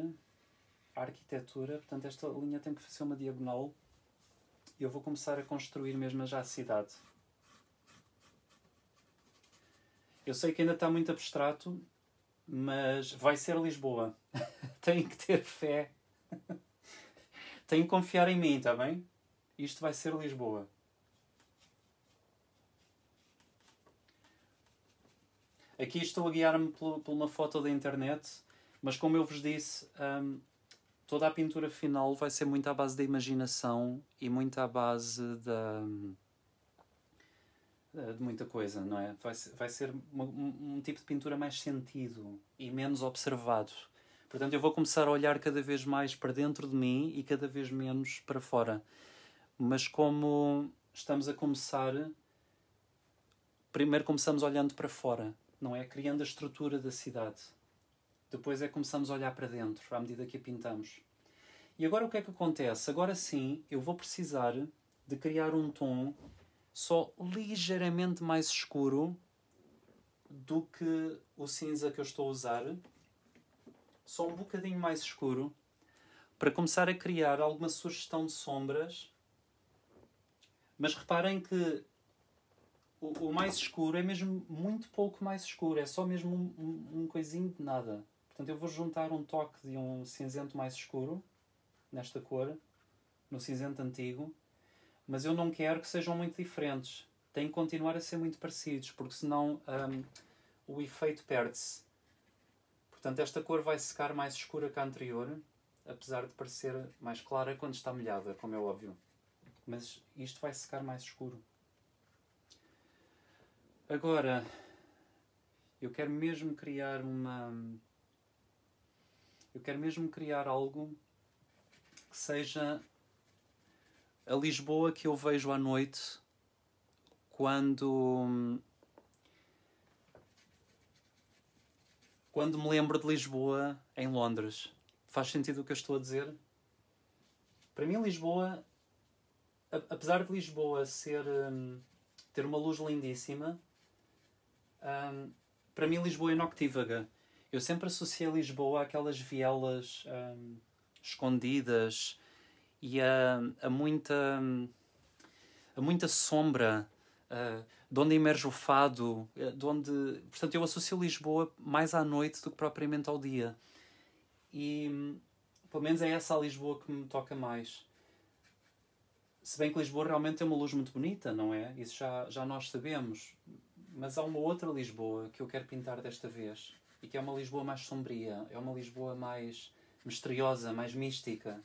a arquitetura. Portanto, esta linha tem que fazer uma diagonal. E eu vou começar a construir mesmo já a cidade. Eu sei que ainda está muito abstrato, mas vai ser Lisboa. Tenho que ter fé. Tenho que confiar em mim, está bem? Isto vai ser Lisboa. Aqui estou a guiar-me por uma foto da internet, mas como eu vos disse, hum, toda a pintura final vai ser muito à base da imaginação e muito à base da, de muita coisa, não é? Vai ser, vai ser uma, um, um tipo de pintura mais sentido e menos observado. Portanto, eu vou começar a olhar cada vez mais para dentro de mim e cada vez menos para fora. Mas como estamos a começar, primeiro começamos olhando para fora. Não é? Criando a estrutura da cidade. Depois é que começamos a olhar para dentro, à medida que a pintamos. E agora o que é que acontece? Agora sim, eu vou precisar de criar um tom só ligeiramente mais escuro do que o cinza que eu estou a usar. Só um bocadinho mais escuro, para começar a criar alguma sugestão de sombras. Mas reparem que o mais escuro é mesmo muito pouco mais escuro. É só mesmo um, um, um coisinho de nada. Portanto, eu vou juntar um toque de um cinzento mais escuro, nesta cor, no cinzento antigo. Mas eu não quero que sejam muito diferentes. Tem que continuar a ser muito parecidos, porque senão um, o efeito perde-se. Portanto, esta cor vai secar mais escura que a anterior, apesar de parecer mais clara quando está molhada, como é óbvio. Mas isto vai secar mais escuro. Agora, eu quero mesmo criar uma... Eu quero mesmo criar algo que seja a Lisboa que eu vejo à noite quando... quando me lembro de Lisboa em Londres. Faz sentido o que eu estou a dizer? Para mim, Lisboa, apesar de Lisboa ser, um, ter uma luz lindíssima, um, para mim Lisboa é noctívaga. Eu sempre associei Lisboa àquelas vielas um, escondidas e a, a, muita, a muita sombra, uh, de onde emerge o fado. De onde... Portanto, eu associo Lisboa mais à noite do que propriamente ao dia. E, pelo menos, é essa a Lisboa que me toca mais. Se bem que Lisboa realmente tem uma luz muito bonita, não é? Isso já, já nós sabemos. Mas há uma outra Lisboa que eu quero pintar desta vez. E que é uma Lisboa mais sombria. É uma Lisboa mais misteriosa, mais mística.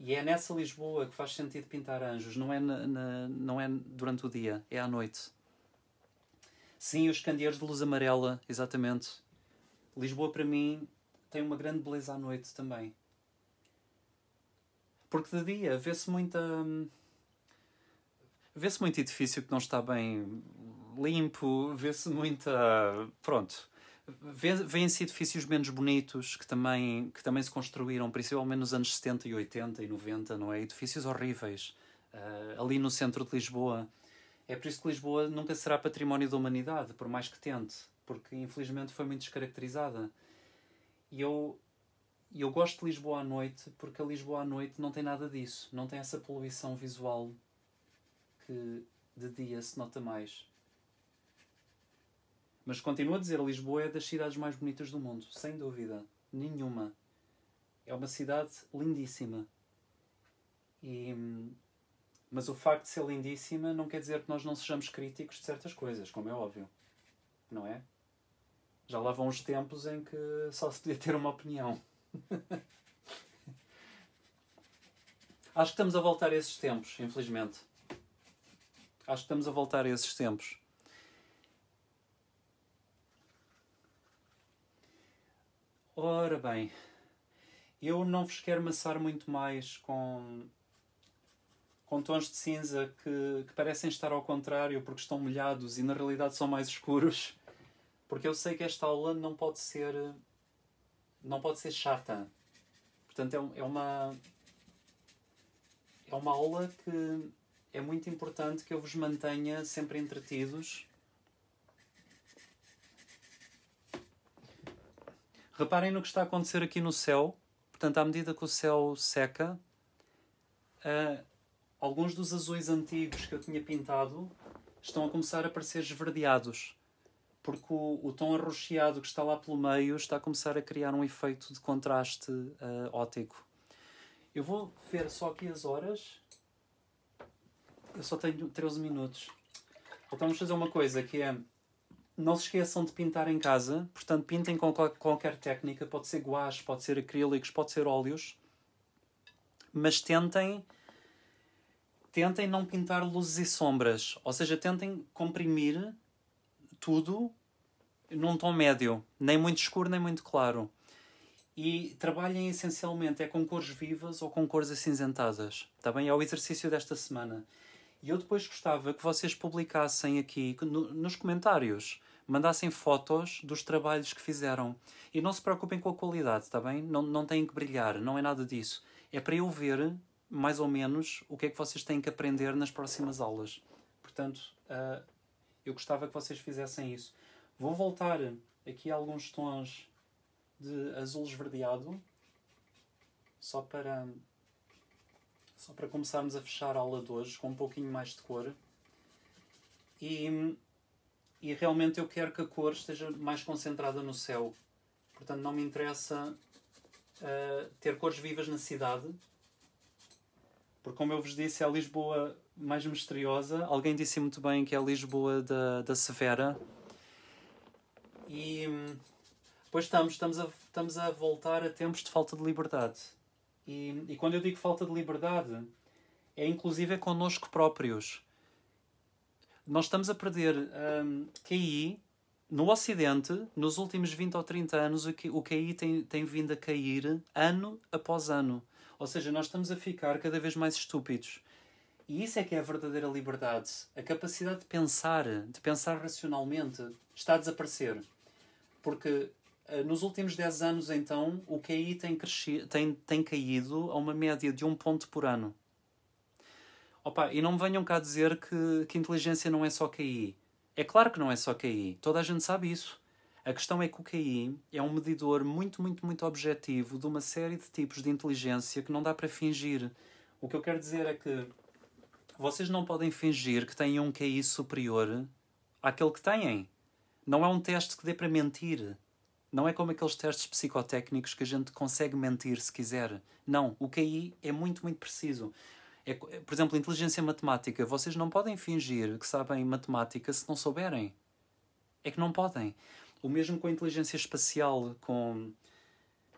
E é nessa Lisboa que faz sentido pintar anjos. Não é, na, na, não é durante o dia, é à noite. Sim, os candeeiros de luz amarela, exatamente. Lisboa, para mim, tem uma grande beleza à noite também. Porque de dia vê-se muita... Vê-se muito edifício que não está bem limpo, vê-se muita... Pronto. Vêem-se edifícios menos bonitos que também, que também se construíram, principalmente nos anos setenta e oitenta e noventa, não é? Edifícios horríveis, uh, ali no centro de Lisboa. É por isso que Lisboa nunca será património da humanidade, por mais que tente, porque infelizmente foi muito descaracterizada. E eu, eu gosto de Lisboa à noite, porque a Lisboa à noite não tem nada disso, não tem essa poluição visual que de dia se nota mais. Mas continuo a dizer, Lisboa é das cidades mais bonitas do mundo, sem dúvida nenhuma. É uma cidade lindíssima. E, mas o facto de ser lindíssima não quer dizer que nós não sejamos críticos de certas coisas, como é óbvio. Não é? Já lá vão os tempos em que só se podia ter uma opinião. Acho que estamos a voltar a esses tempos, infelizmente. Acho que estamos a voltar a esses tempos. Ora bem, eu não vos quero amassar muito mais com, com tons de cinza que, que parecem estar ao contrário porque estão molhados e na realidade são mais escuros, porque eu sei que esta aula não pode ser, não pode ser chata. Portanto, é, é, uma, é uma aula que é muito importante que eu vos mantenha sempre entretidos. Reparem no que está a acontecer aqui no céu. Portanto, à medida que o céu seca, uh, alguns dos azuis antigos que eu tinha pintado estão a começar a parecer esverdeados, porque o, o tom arroxeado que está lá pelo meio está a começar a criar um efeito de contraste uh, óptico. Eu vou ver só aqui as horas. Eu só tenho treze minutos. Então vamos fazer uma coisa que é... Não se esqueçam de pintar em casa. Portanto, pintem com qualquer técnica. Pode ser guache, pode ser acrílicos, pode ser óleos. Mas tentem... Tentem não pintar luzes e sombras. Ou seja, tentem comprimir tudo num tom médio. Nem muito escuro, nem muito claro. E trabalhem essencialmente é com cores vivas ou com cores acinzentadas. Está bem? É o exercício desta semana. E eu depois gostava que vocês publicassem aqui, no, nos comentários, mandassem fotos dos trabalhos que fizeram. E não se preocupem com a qualidade, está bem? Não, não têm que brilhar, não é nada disso. É para eu ver, mais ou menos, o que é que vocês têm que aprender nas próximas aulas. Portanto, uh, eu gostava que vocês fizessem isso. Vou voltar aqui a alguns tons de azul esverdeado, só para... Só para começarmos a fechar a aula de hoje com um pouquinho mais de cor. E, e realmente eu quero que a cor esteja mais concentrada no céu. Portanto, não me interessa uh, ter cores vivas na cidade. Porque, como eu vos disse, é a Lisboa mais misteriosa. Alguém disse muito bem que é a Lisboa da, da Severa. E pois estamos, estamos a, estamos a voltar a tempos de falta de liberdade. E, e quando eu digo falta de liberdade, é inclusive é connosco próprios. Nós estamos a perder um, Q I no Ocidente, nos últimos vinte ou trinta anos, o, o Q I tem, tem vindo a cair ano após ano. Ou seja, nós estamos a ficar cada vez mais estúpidos. E isso é que é a verdadeira liberdade. A capacidade de pensar, de pensar racionalmente, está a desaparecer. Porque Nos últimos dez anos, então, o Q I tem, cresci... tem, tem caído a uma média de um ponto por ano. Opa, e não me venham cá dizer que, que inteligência não é só Q I. É claro que não é só Q I. Toda a gente sabe isso. A questão é que o Q I é um medidor muito, muito, muito objetivo de uma série de tipos de inteligência que não dá para fingir. O que eu quero dizer é que vocês não podem fingir que têm um Q I superior àquele que têm. Não é um teste que dê para mentir. Não é como aqueles testes psicotécnicos que a gente consegue mentir se quiser. Não, o Q I é muito, muito preciso. É, por exemplo, inteligência matemática. Vocês não podem fingir que sabem matemática se não souberem. É que não podem. O mesmo com a inteligência espacial. Com...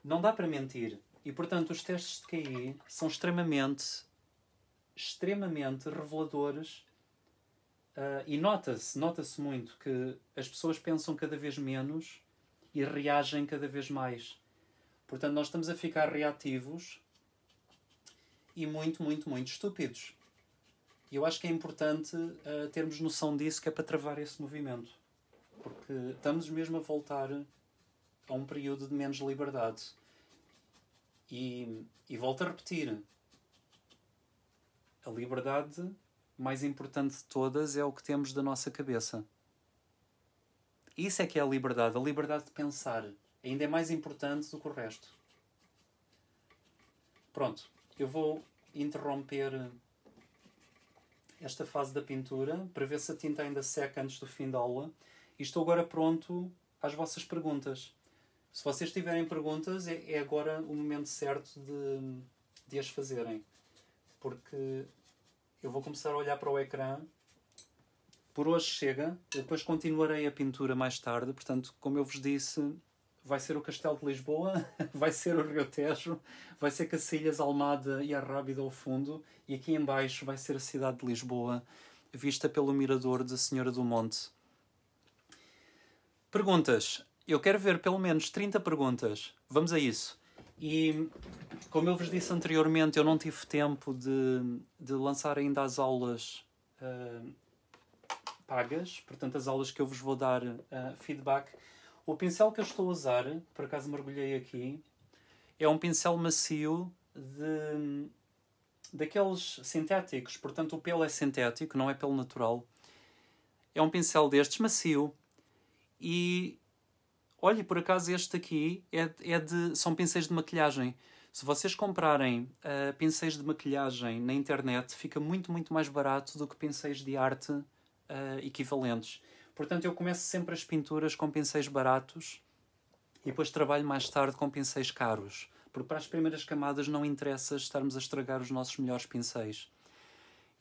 Não dá para mentir. E, portanto, os testes de Q I são extremamente, extremamente reveladores. Uh, e nota-se, nota-se muito que as pessoas pensam cada vez menos... e reagem cada vez mais. Portanto, nós estamos a ficar reativos e muito, muito, muito estúpidos. E eu acho que é importante uh, termos noção disso, que é para travar esse movimento. Porque estamos mesmo a voltar a um período de menos liberdade. E, e volto a repetir. A liberdade mais importante de todas é o que temos da nossa cabeça. Isso é que é a liberdade, a liberdade de pensar. Ainda é mais importante do que o resto. Pronto, eu vou interromper esta fase da pintura para ver se a tinta ainda seca antes do fim da aula. E estou agora pronto às vossas perguntas. Se vocês tiverem perguntas, é agora o momento certo de, de as fazerem. Porque eu vou começar a olhar para o ecrã. Por hoje chega, depois continuarei a pintura mais tarde, portanto, como eu vos disse, vai ser o Castelo de Lisboa, vai ser o Rio Tejo, vai ser Cacilhas, Almada e Arrábida ao fundo, e aqui em baixo vai ser a cidade de Lisboa, vista pelo mirador da Senhora do Monte. Perguntas. Eu quero ver pelo menos trinta perguntas. Vamos a isso. E, como eu vos disse anteriormente, eu não tive tempo de, de lançar ainda as aulas... Uh, pagas, portanto as aulas que eu vos vou dar uh, feedback. O pincel que eu estou a usar, por acaso mergulhei aqui, é um pincel macio de, daqueles sintéticos, portanto o pelo é sintético, não é pelo natural. É um pincel destes, macio, e olhe, por acaso este aqui é, é de, são pincéis de maquilhagem. Se vocês comprarem uh, pincéis de maquilhagem na internet, fica muito, muito mais barato do que pincéis de arte Uh, equivalentes. Portanto, eu começo sempre as pinturas com pincéis baratos e depois trabalho mais tarde com pincéis caros, porque para as primeiras camadas não interessa estarmos a estragar os nossos melhores pincéis.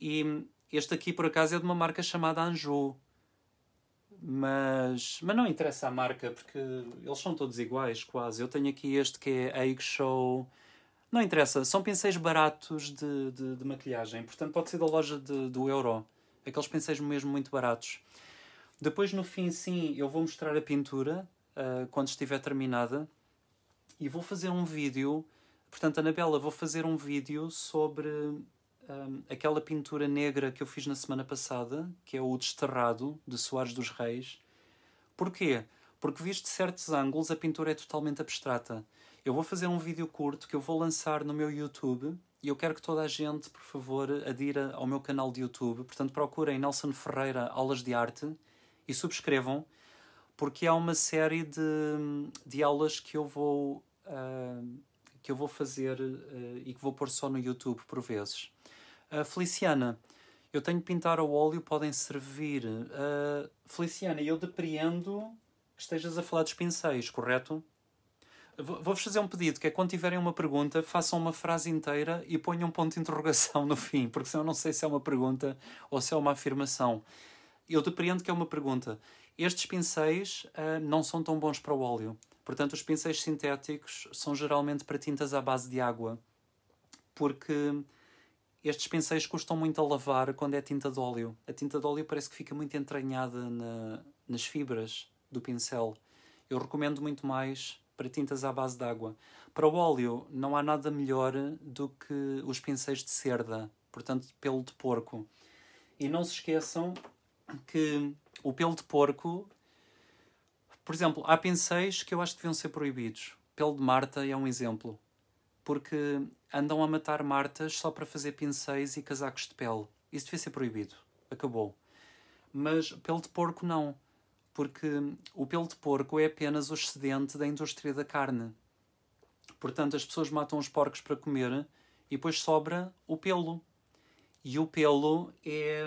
E este aqui, por acaso, é de uma marca chamada Anjou, mas, mas não interessa a marca, porque eles são todos iguais, quase. Eu tenho aqui este que é Egg Show... Não interessa, são pincéis baratos de, de, de maquilhagem, portanto pode ser da loja de, do Euro. Aqueles pincéis mesmo muito baratos. Depois, no fim, sim, eu vou mostrar a pintura, uh, quando estiver terminada. E vou fazer um vídeo... Portanto, Anabela, vou fazer um vídeo sobre um, aquela pintura negra que eu fiz na semana passada, que é o Desterrado, de Soares dos Reis. Porquê? Porque, visto certos ângulos, a pintura é totalmente abstrata. Eu vou fazer um vídeo curto que eu vou lançar no meu YouTube... E eu quero que toda a gente, por favor, adira ao meu canal de YouTube. Portanto, procurem Nelson Ferreira Aulas de Arte e subscrevam, porque há uma série de, de aulas que eu vou, uh, que eu vou fazer uh, e que vou pôr só no YouTube, por vezes. Uh, Feliciana, eu tenho de pintar ao óleo, podem servir. Uh, Feliciana, eu depreendo que estejas a falar dos pincéis, correto? Vou-vos fazer um pedido, que é quando tiverem uma pergunta, façam uma frase inteira e ponham um ponto de interrogação no fim, porque senão eu não sei se é uma pergunta ou se é uma afirmação. Eu depreendo que é uma pergunta. Estes pincéis uh, não são tão bons para o óleo. Portanto, os pincéis sintéticos são geralmente para tintas à base de água, porque estes pincéis custam muito a lavar quando é tinta de óleo. A tinta de óleo parece que fica muito entranhada na, nas fibras do pincel. Eu recomendo muito mais... para tintas à base de água. Para o óleo, não há nada melhor do que os pincéis de cerda, portanto, pelo de porco. E não se esqueçam que o pelo de porco Por exemplo, há pincéis que eu acho que deviam ser proibidos. Pelo de Marta é um exemplo. Porque andam a matar martas só para fazer pincéis e casacos de pele. Isso devia ser proibido. Acabou. Mas pelo de porco não. Porque o pelo de porco é apenas o excedente da indústria da carne. Portanto, as pessoas matam os porcos para comer e depois sobra o pelo. E o pelo é,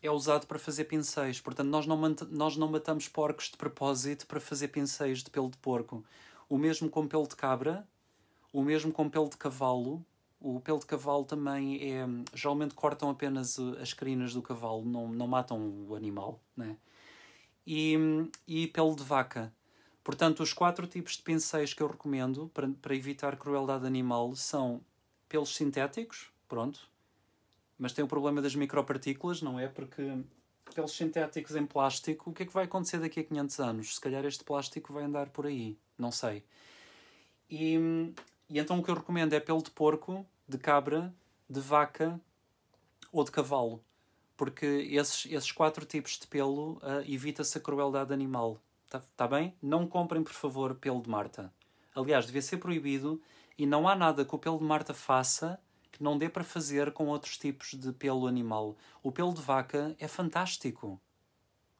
é usado para fazer pincéis. Portanto, nós não, nós não matamos porcos de propósito para fazer pincéis de pelo de porco. O mesmo com pelo de cabra, o mesmo com pelo de cavalo. O pelo de cavalo também é... Geralmente cortam apenas as crinas do cavalo, não, não matam o animal, né? E, e pelo de vaca. Portanto, os quatro tipos de pincéis que eu recomendo para, para evitar crueldade animal são pelos sintéticos, pronto. Mas tem o problema das micropartículas, não é? Porque pelos sintéticos em plástico, o que é que vai acontecer daqui a quinhentos anos? Se calhar este plástico vai andar por aí, não sei. E, e então o que eu recomendo é pelo de porco, de cabra, de vaca ou de cavalo. Porque esses, esses quatro tipos de pelo uh, evita-se a crueldade animal. Tá, tá bem? Não comprem, por favor, pelo de Marta. Aliás, devia ser proibido e não há nada que o pelo de Marta faça que não dê para fazer com outros tipos de pelo animal. O pelo de vaca é fantástico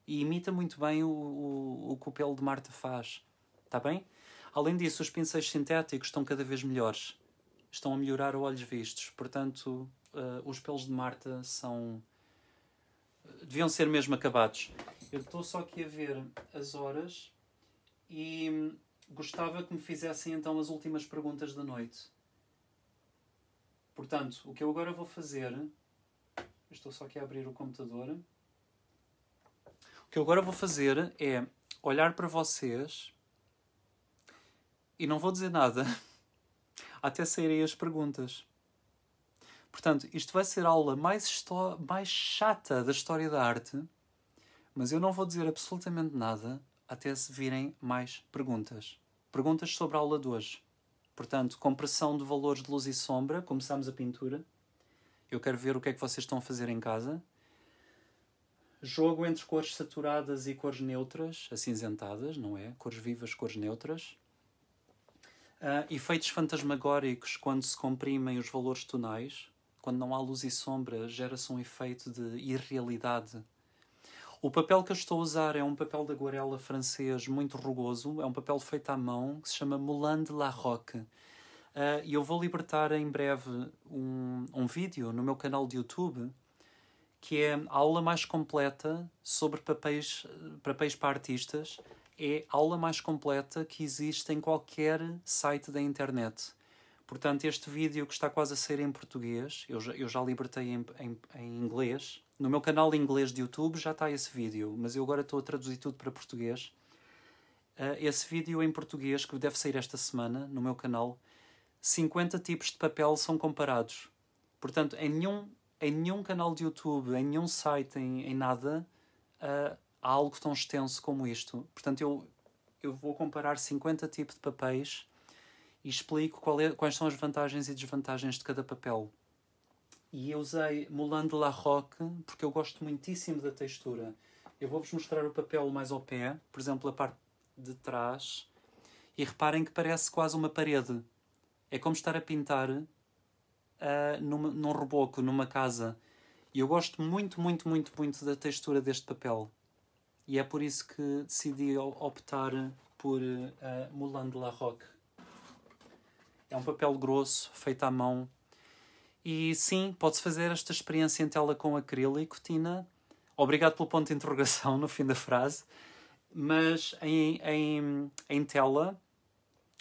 e imita muito bem o, o, o que o pelo de Marta faz. Tá bem? Além disso, os pincéis sintéticos estão cada vez melhores. Estão a melhorar a olhos vistos. Portanto, uh, os pelos de Marta são... deviam ser mesmo acabados. Eu estou só aqui a ver as horas e gostava que me fizessem então as últimas perguntas da noite. Portanto, o que eu agora vou fazer... Estou só aqui a abrir o computador. O que eu agora vou fazer é olhar para vocês e não vou dizer nada até saírem as perguntas. Portanto, isto vai ser a aula mais, mais chata da história da arte, mas eu não vou dizer absolutamente nada até se virem mais perguntas. Perguntas sobre a aula de hoje. Portanto, compressão de valores de luz e sombra. Começamos a pintura. Eu quero ver o que é que vocês estão a fazer em casa. Jogo entre cores saturadas e cores neutras, acinzentadas, não é? Cores vivas, cores neutras. Uh, efeitos fantasmagóricos quando se comprimem os valores tonais. Quando não há luz e sombra, gera-se um efeito de irrealidade. O papel que eu estou a usar é um papel de aguarela francês muito rugoso. É um papel feito à mão, que se chama Moulin de Larroque. Uh, e eu vou libertar em breve um, um vídeo no meu canal de YouTube, que é a aula mais completa sobre papéis, papéis para artistas. É a aula mais completa que existe em qualquer site da internet. Portanto, este vídeo que está quase a sair em português, eu já, eu já libertei em, em, em inglês. No meu canal em inglês de YouTube já está esse vídeo, mas eu agora estou a traduzir tudo para português. Uh, esse vídeo em português, que deve sair esta semana, no meu canal, cinquenta tipos de papel são comparados. Portanto, em nenhum, em nenhum canal de YouTube, em nenhum site, em, em nada, uh, há algo tão extenso como isto. Portanto, eu, eu vou comparar cinquenta tipos de papéis e explico qual é, quais são as vantagens e desvantagens de cada papel. E eu usei Moulin de Larroque porque eu gosto muitíssimo da textura. Eu vou-vos mostrar o papel mais ao pé, por exemplo, a parte de trás, e reparem que parece quase uma parede. É como estar a pintar uh, numa, num reboco, numa casa. E eu gosto muito, muito, muito, muito da textura deste papel. E é por isso que decidi optar por uh, Moulin de Larroque. É um papel grosso, feito à mão. E sim, pode-se fazer esta experiência em tela com acrílico, Tina. Obrigado pelo ponto de interrogação no fim da frase. Mas em, em, em tela,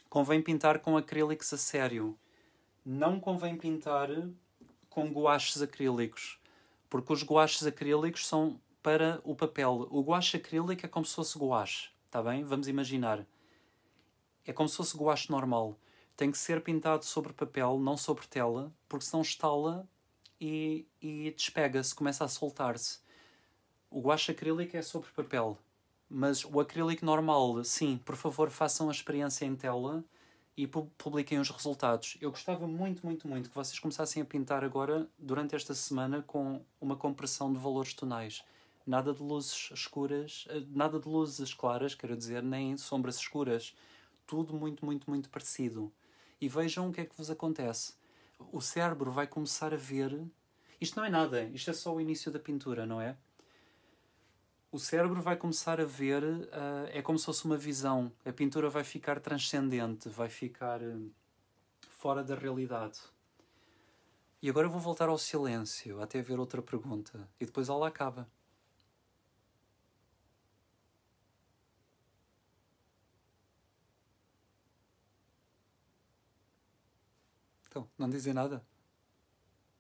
convém pintar com acrílicos a sério. Não convém pintar com guaches acrílicos. Porque os guaches acrílicos são para o papel. O guache acrílico é como se fosse guache, está bem? Vamos imaginar. É como se fosse guache normal. Tem que ser pintado sobre papel, não sobre tela, porque senão estala e, e despega-se, começa a soltar-se. O guache acrílico é sobre papel, mas o acrílico normal, sim, por favor, façam a experiência em tela e pu publiquem os resultados. Eu gostava muito, muito, muito que vocês começassem a pintar agora, durante esta semana, com uma compressão de valores tonais. nada de luzes escuras, nada de luzes claras, quero dizer, nem sombras escuras. Tudo muito, muito, muito parecido. E vejam o que é que vos acontece. O cérebro vai começar a ver... Isto não é nada, isto é só o início da pintura, não é? O cérebro vai começar a ver, uh, é como se fosse uma visão. A pintura vai ficar transcendente, vai ficar uh, fora da realidade. E agora eu vou voltar ao silêncio, até ver outra pergunta. E depois ela acaba. Então, não dizem nada?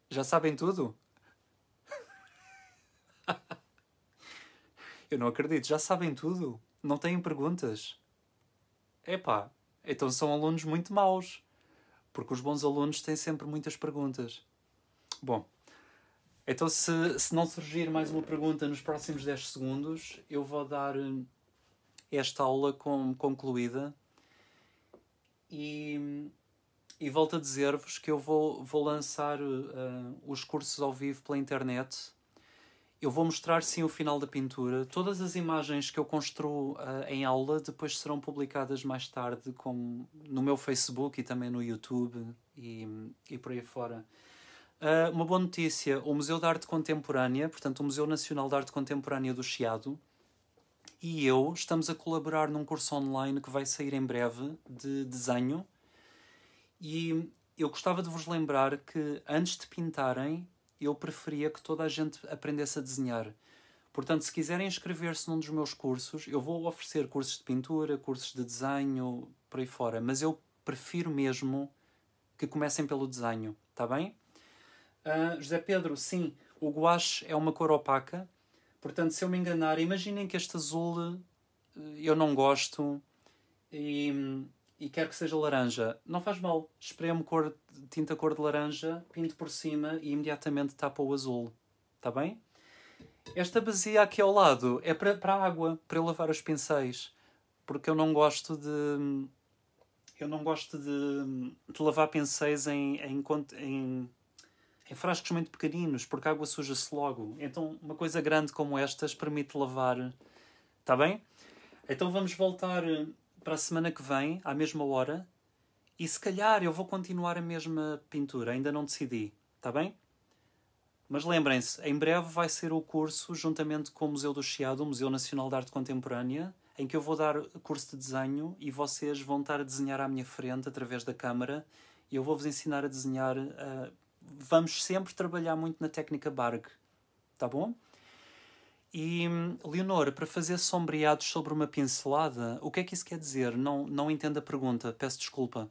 Já sabem tudo? Eu não acredito. Já sabem tudo? Não têm perguntas? Epá, então são alunos muito maus. Porque os bons alunos têm sempre muitas perguntas. Bom, então se, se não surgir mais uma pergunta nos próximos dez segundos, eu vou dar esta aula com, concluída. E... E volto a dizer-vos que eu vou, vou lançar uh, os cursos ao vivo pela internet. Eu vou mostrar, sim, o final da pintura. Todas as imagens que eu construo uh, em aula depois serão publicadas mais tarde como no meu Facebook e também no YouTube e, e por aí fora. Uh, uma boa notícia. O Museu de Arte Contemporânea, portanto, o Museu Nacional de Arte Contemporânea do Chiado, e eu estamos a colaborar num curso online que vai sair em breve de desenho. E eu gostava de vos lembrar que, antes de pintarem, eu preferia que toda a gente aprendesse a desenhar. Portanto, se quiserem inscrever-se num dos meus cursos, eu vou oferecer cursos de pintura, cursos de desenho, por aí fora. Mas eu prefiro mesmo que comecem pelo desenho, está bem? Uh, José Pedro, sim, o guache é uma cor opaca. Portanto, se eu me enganar, imaginem que este azul eu não gosto e... e quero que seja laranja. Não faz mal. Espremo cor, tinta cor de laranja, pinto por cima e imediatamente tapa o azul. Está bem? Esta bacia aqui ao lado é para a água, para eu lavar os pincéis. Porque eu não gosto de... Eu não gosto de, de lavar pincéis em, em, em, em frascos muito pequeninos, porque a água suja-se logo. Então, uma coisa grande como estas permite lavar. Está bem? Então vamos voltar... para a semana que vem, à mesma hora, e se calhar eu vou continuar a mesma pintura, ainda não decidi, está bem? Mas lembrem-se, em breve vai ser o curso, juntamente com o Museu do Chiado, o Museu Nacional de Arte Contemporânea, em que eu vou dar curso de desenho e vocês vão estar a desenhar à minha frente, através da câmara, e eu vou-vos ensinar a desenhar. Uh, vamos sempre trabalhar muito na técnica Barg, está bom? E, Leonor, para fazer sombreados sobre uma pincelada, o que é que isso quer dizer? Não, não entendo a pergunta, peço desculpa.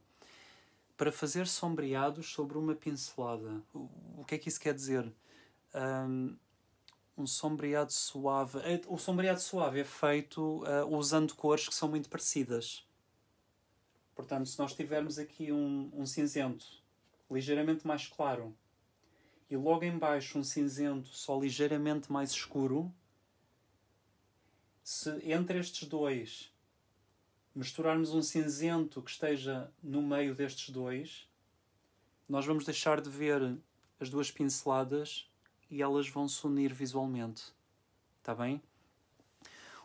Para fazer sombreados sobre uma pincelada, o, o que é que isso quer dizer? Um, um sombreado suave... O sombreado suave é feito uh, usando cores que são muito parecidas. Portanto, se nós tivermos aqui um, um cinzento ligeiramente mais claro e logo em baixo um cinzento só ligeiramente mais escuro... Se entre estes dois misturarmos um cinzento que esteja no meio destes dois, nós vamos deixar de ver as duas pinceladas e elas vão se unir visualmente. Está bem?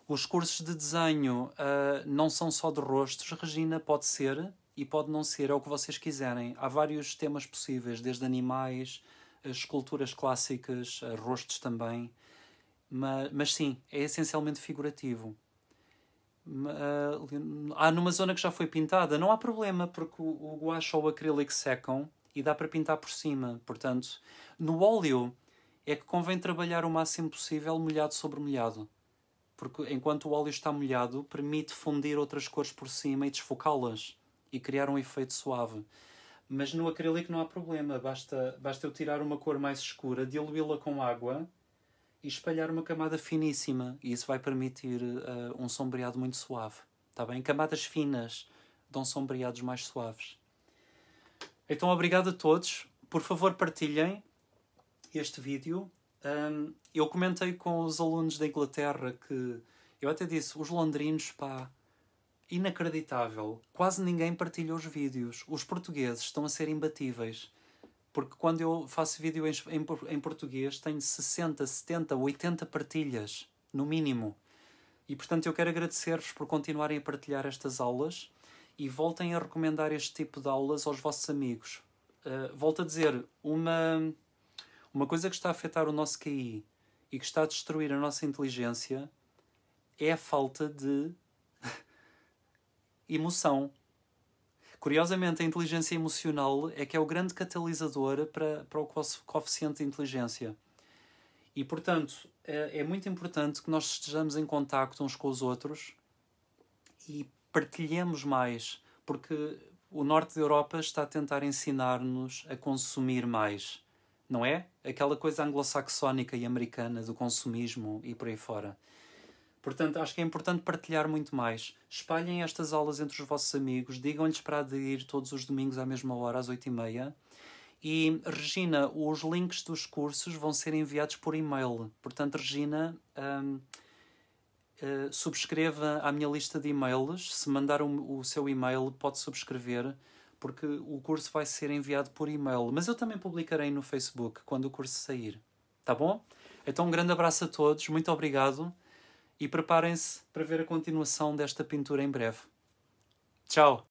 Os cursos de desenho uh, não são só de rostos. Regina, pode ser e pode não ser. É o que vocês quiserem. Há vários temas possíveis, desde animais, esculturas clássicas, uh, rostos também. Mas, mas sim, é essencialmente figurativo. Há ah, numa zona que já foi pintada, não há problema, porque o guache ou o acrílico secam e dá para pintar por cima. Portanto, no óleo é que convém trabalhar o máximo possível molhado sobre molhado. Porque enquanto o óleo está molhado, permite fundir outras cores por cima e desfocá-las e criar um efeito suave. Mas no acrílico não há problema, basta, basta eu tirar uma cor mais escura, diluí-la com água... e espalhar uma camada finíssima. E isso vai permitir uh, um sombreado muito suave. Tá bem? Camadas finas dão sombreados mais suaves. Então, obrigado a todos. Por favor, partilhem este vídeo. Um, eu comentei com os alunos da Inglaterra que... Eu até disse, os londrinos, pá, inacreditável. Quase ninguém partilha os vídeos. Os portugueses estão a ser imbatíveis. Porque quando eu faço vídeo em, em, em português, tenho sessenta, setenta, oitenta partilhas, no mínimo. E, portanto, eu quero agradecer-vos por continuarem a partilhar estas aulas e voltem a recomendar este tipo de aulas aos vossos amigos. Uh, volto a dizer, uma, uma coisa que está a afetar o nosso Q I e que está a destruir a nossa inteligência é a falta de emoção. Curiosamente, a inteligência emocional é que é o grande catalisador para, para o coeficiente de inteligência. E, portanto, é, é muito importante que nós estejamos em contacto uns com os outros e partilhemos mais, porque o norte da Europa está a tentar ensinar-nos a consumir mais, não é? Aquela coisa anglo-saxónica e americana do consumismo e por aí fora. Portanto, acho que é importante partilhar muito mais. Espalhem estas aulas entre os vossos amigos, digam-lhes para aderir todos os domingos à mesma hora, às oito e meia. E, Regina, os links dos cursos vão ser enviados por e-mail. Portanto, Regina, hum, hum, subscreva a minha lista de e-mails. Se mandar o, o seu e-mail, pode subscrever, porque o curso vai ser enviado por e-mail. Mas eu também publicarei no Facebook, quando o curso sair. Tá bom? Então, um grande abraço a todos. Muito obrigado. E preparem-se para ver a continuação desta pintura em breve. Tchau!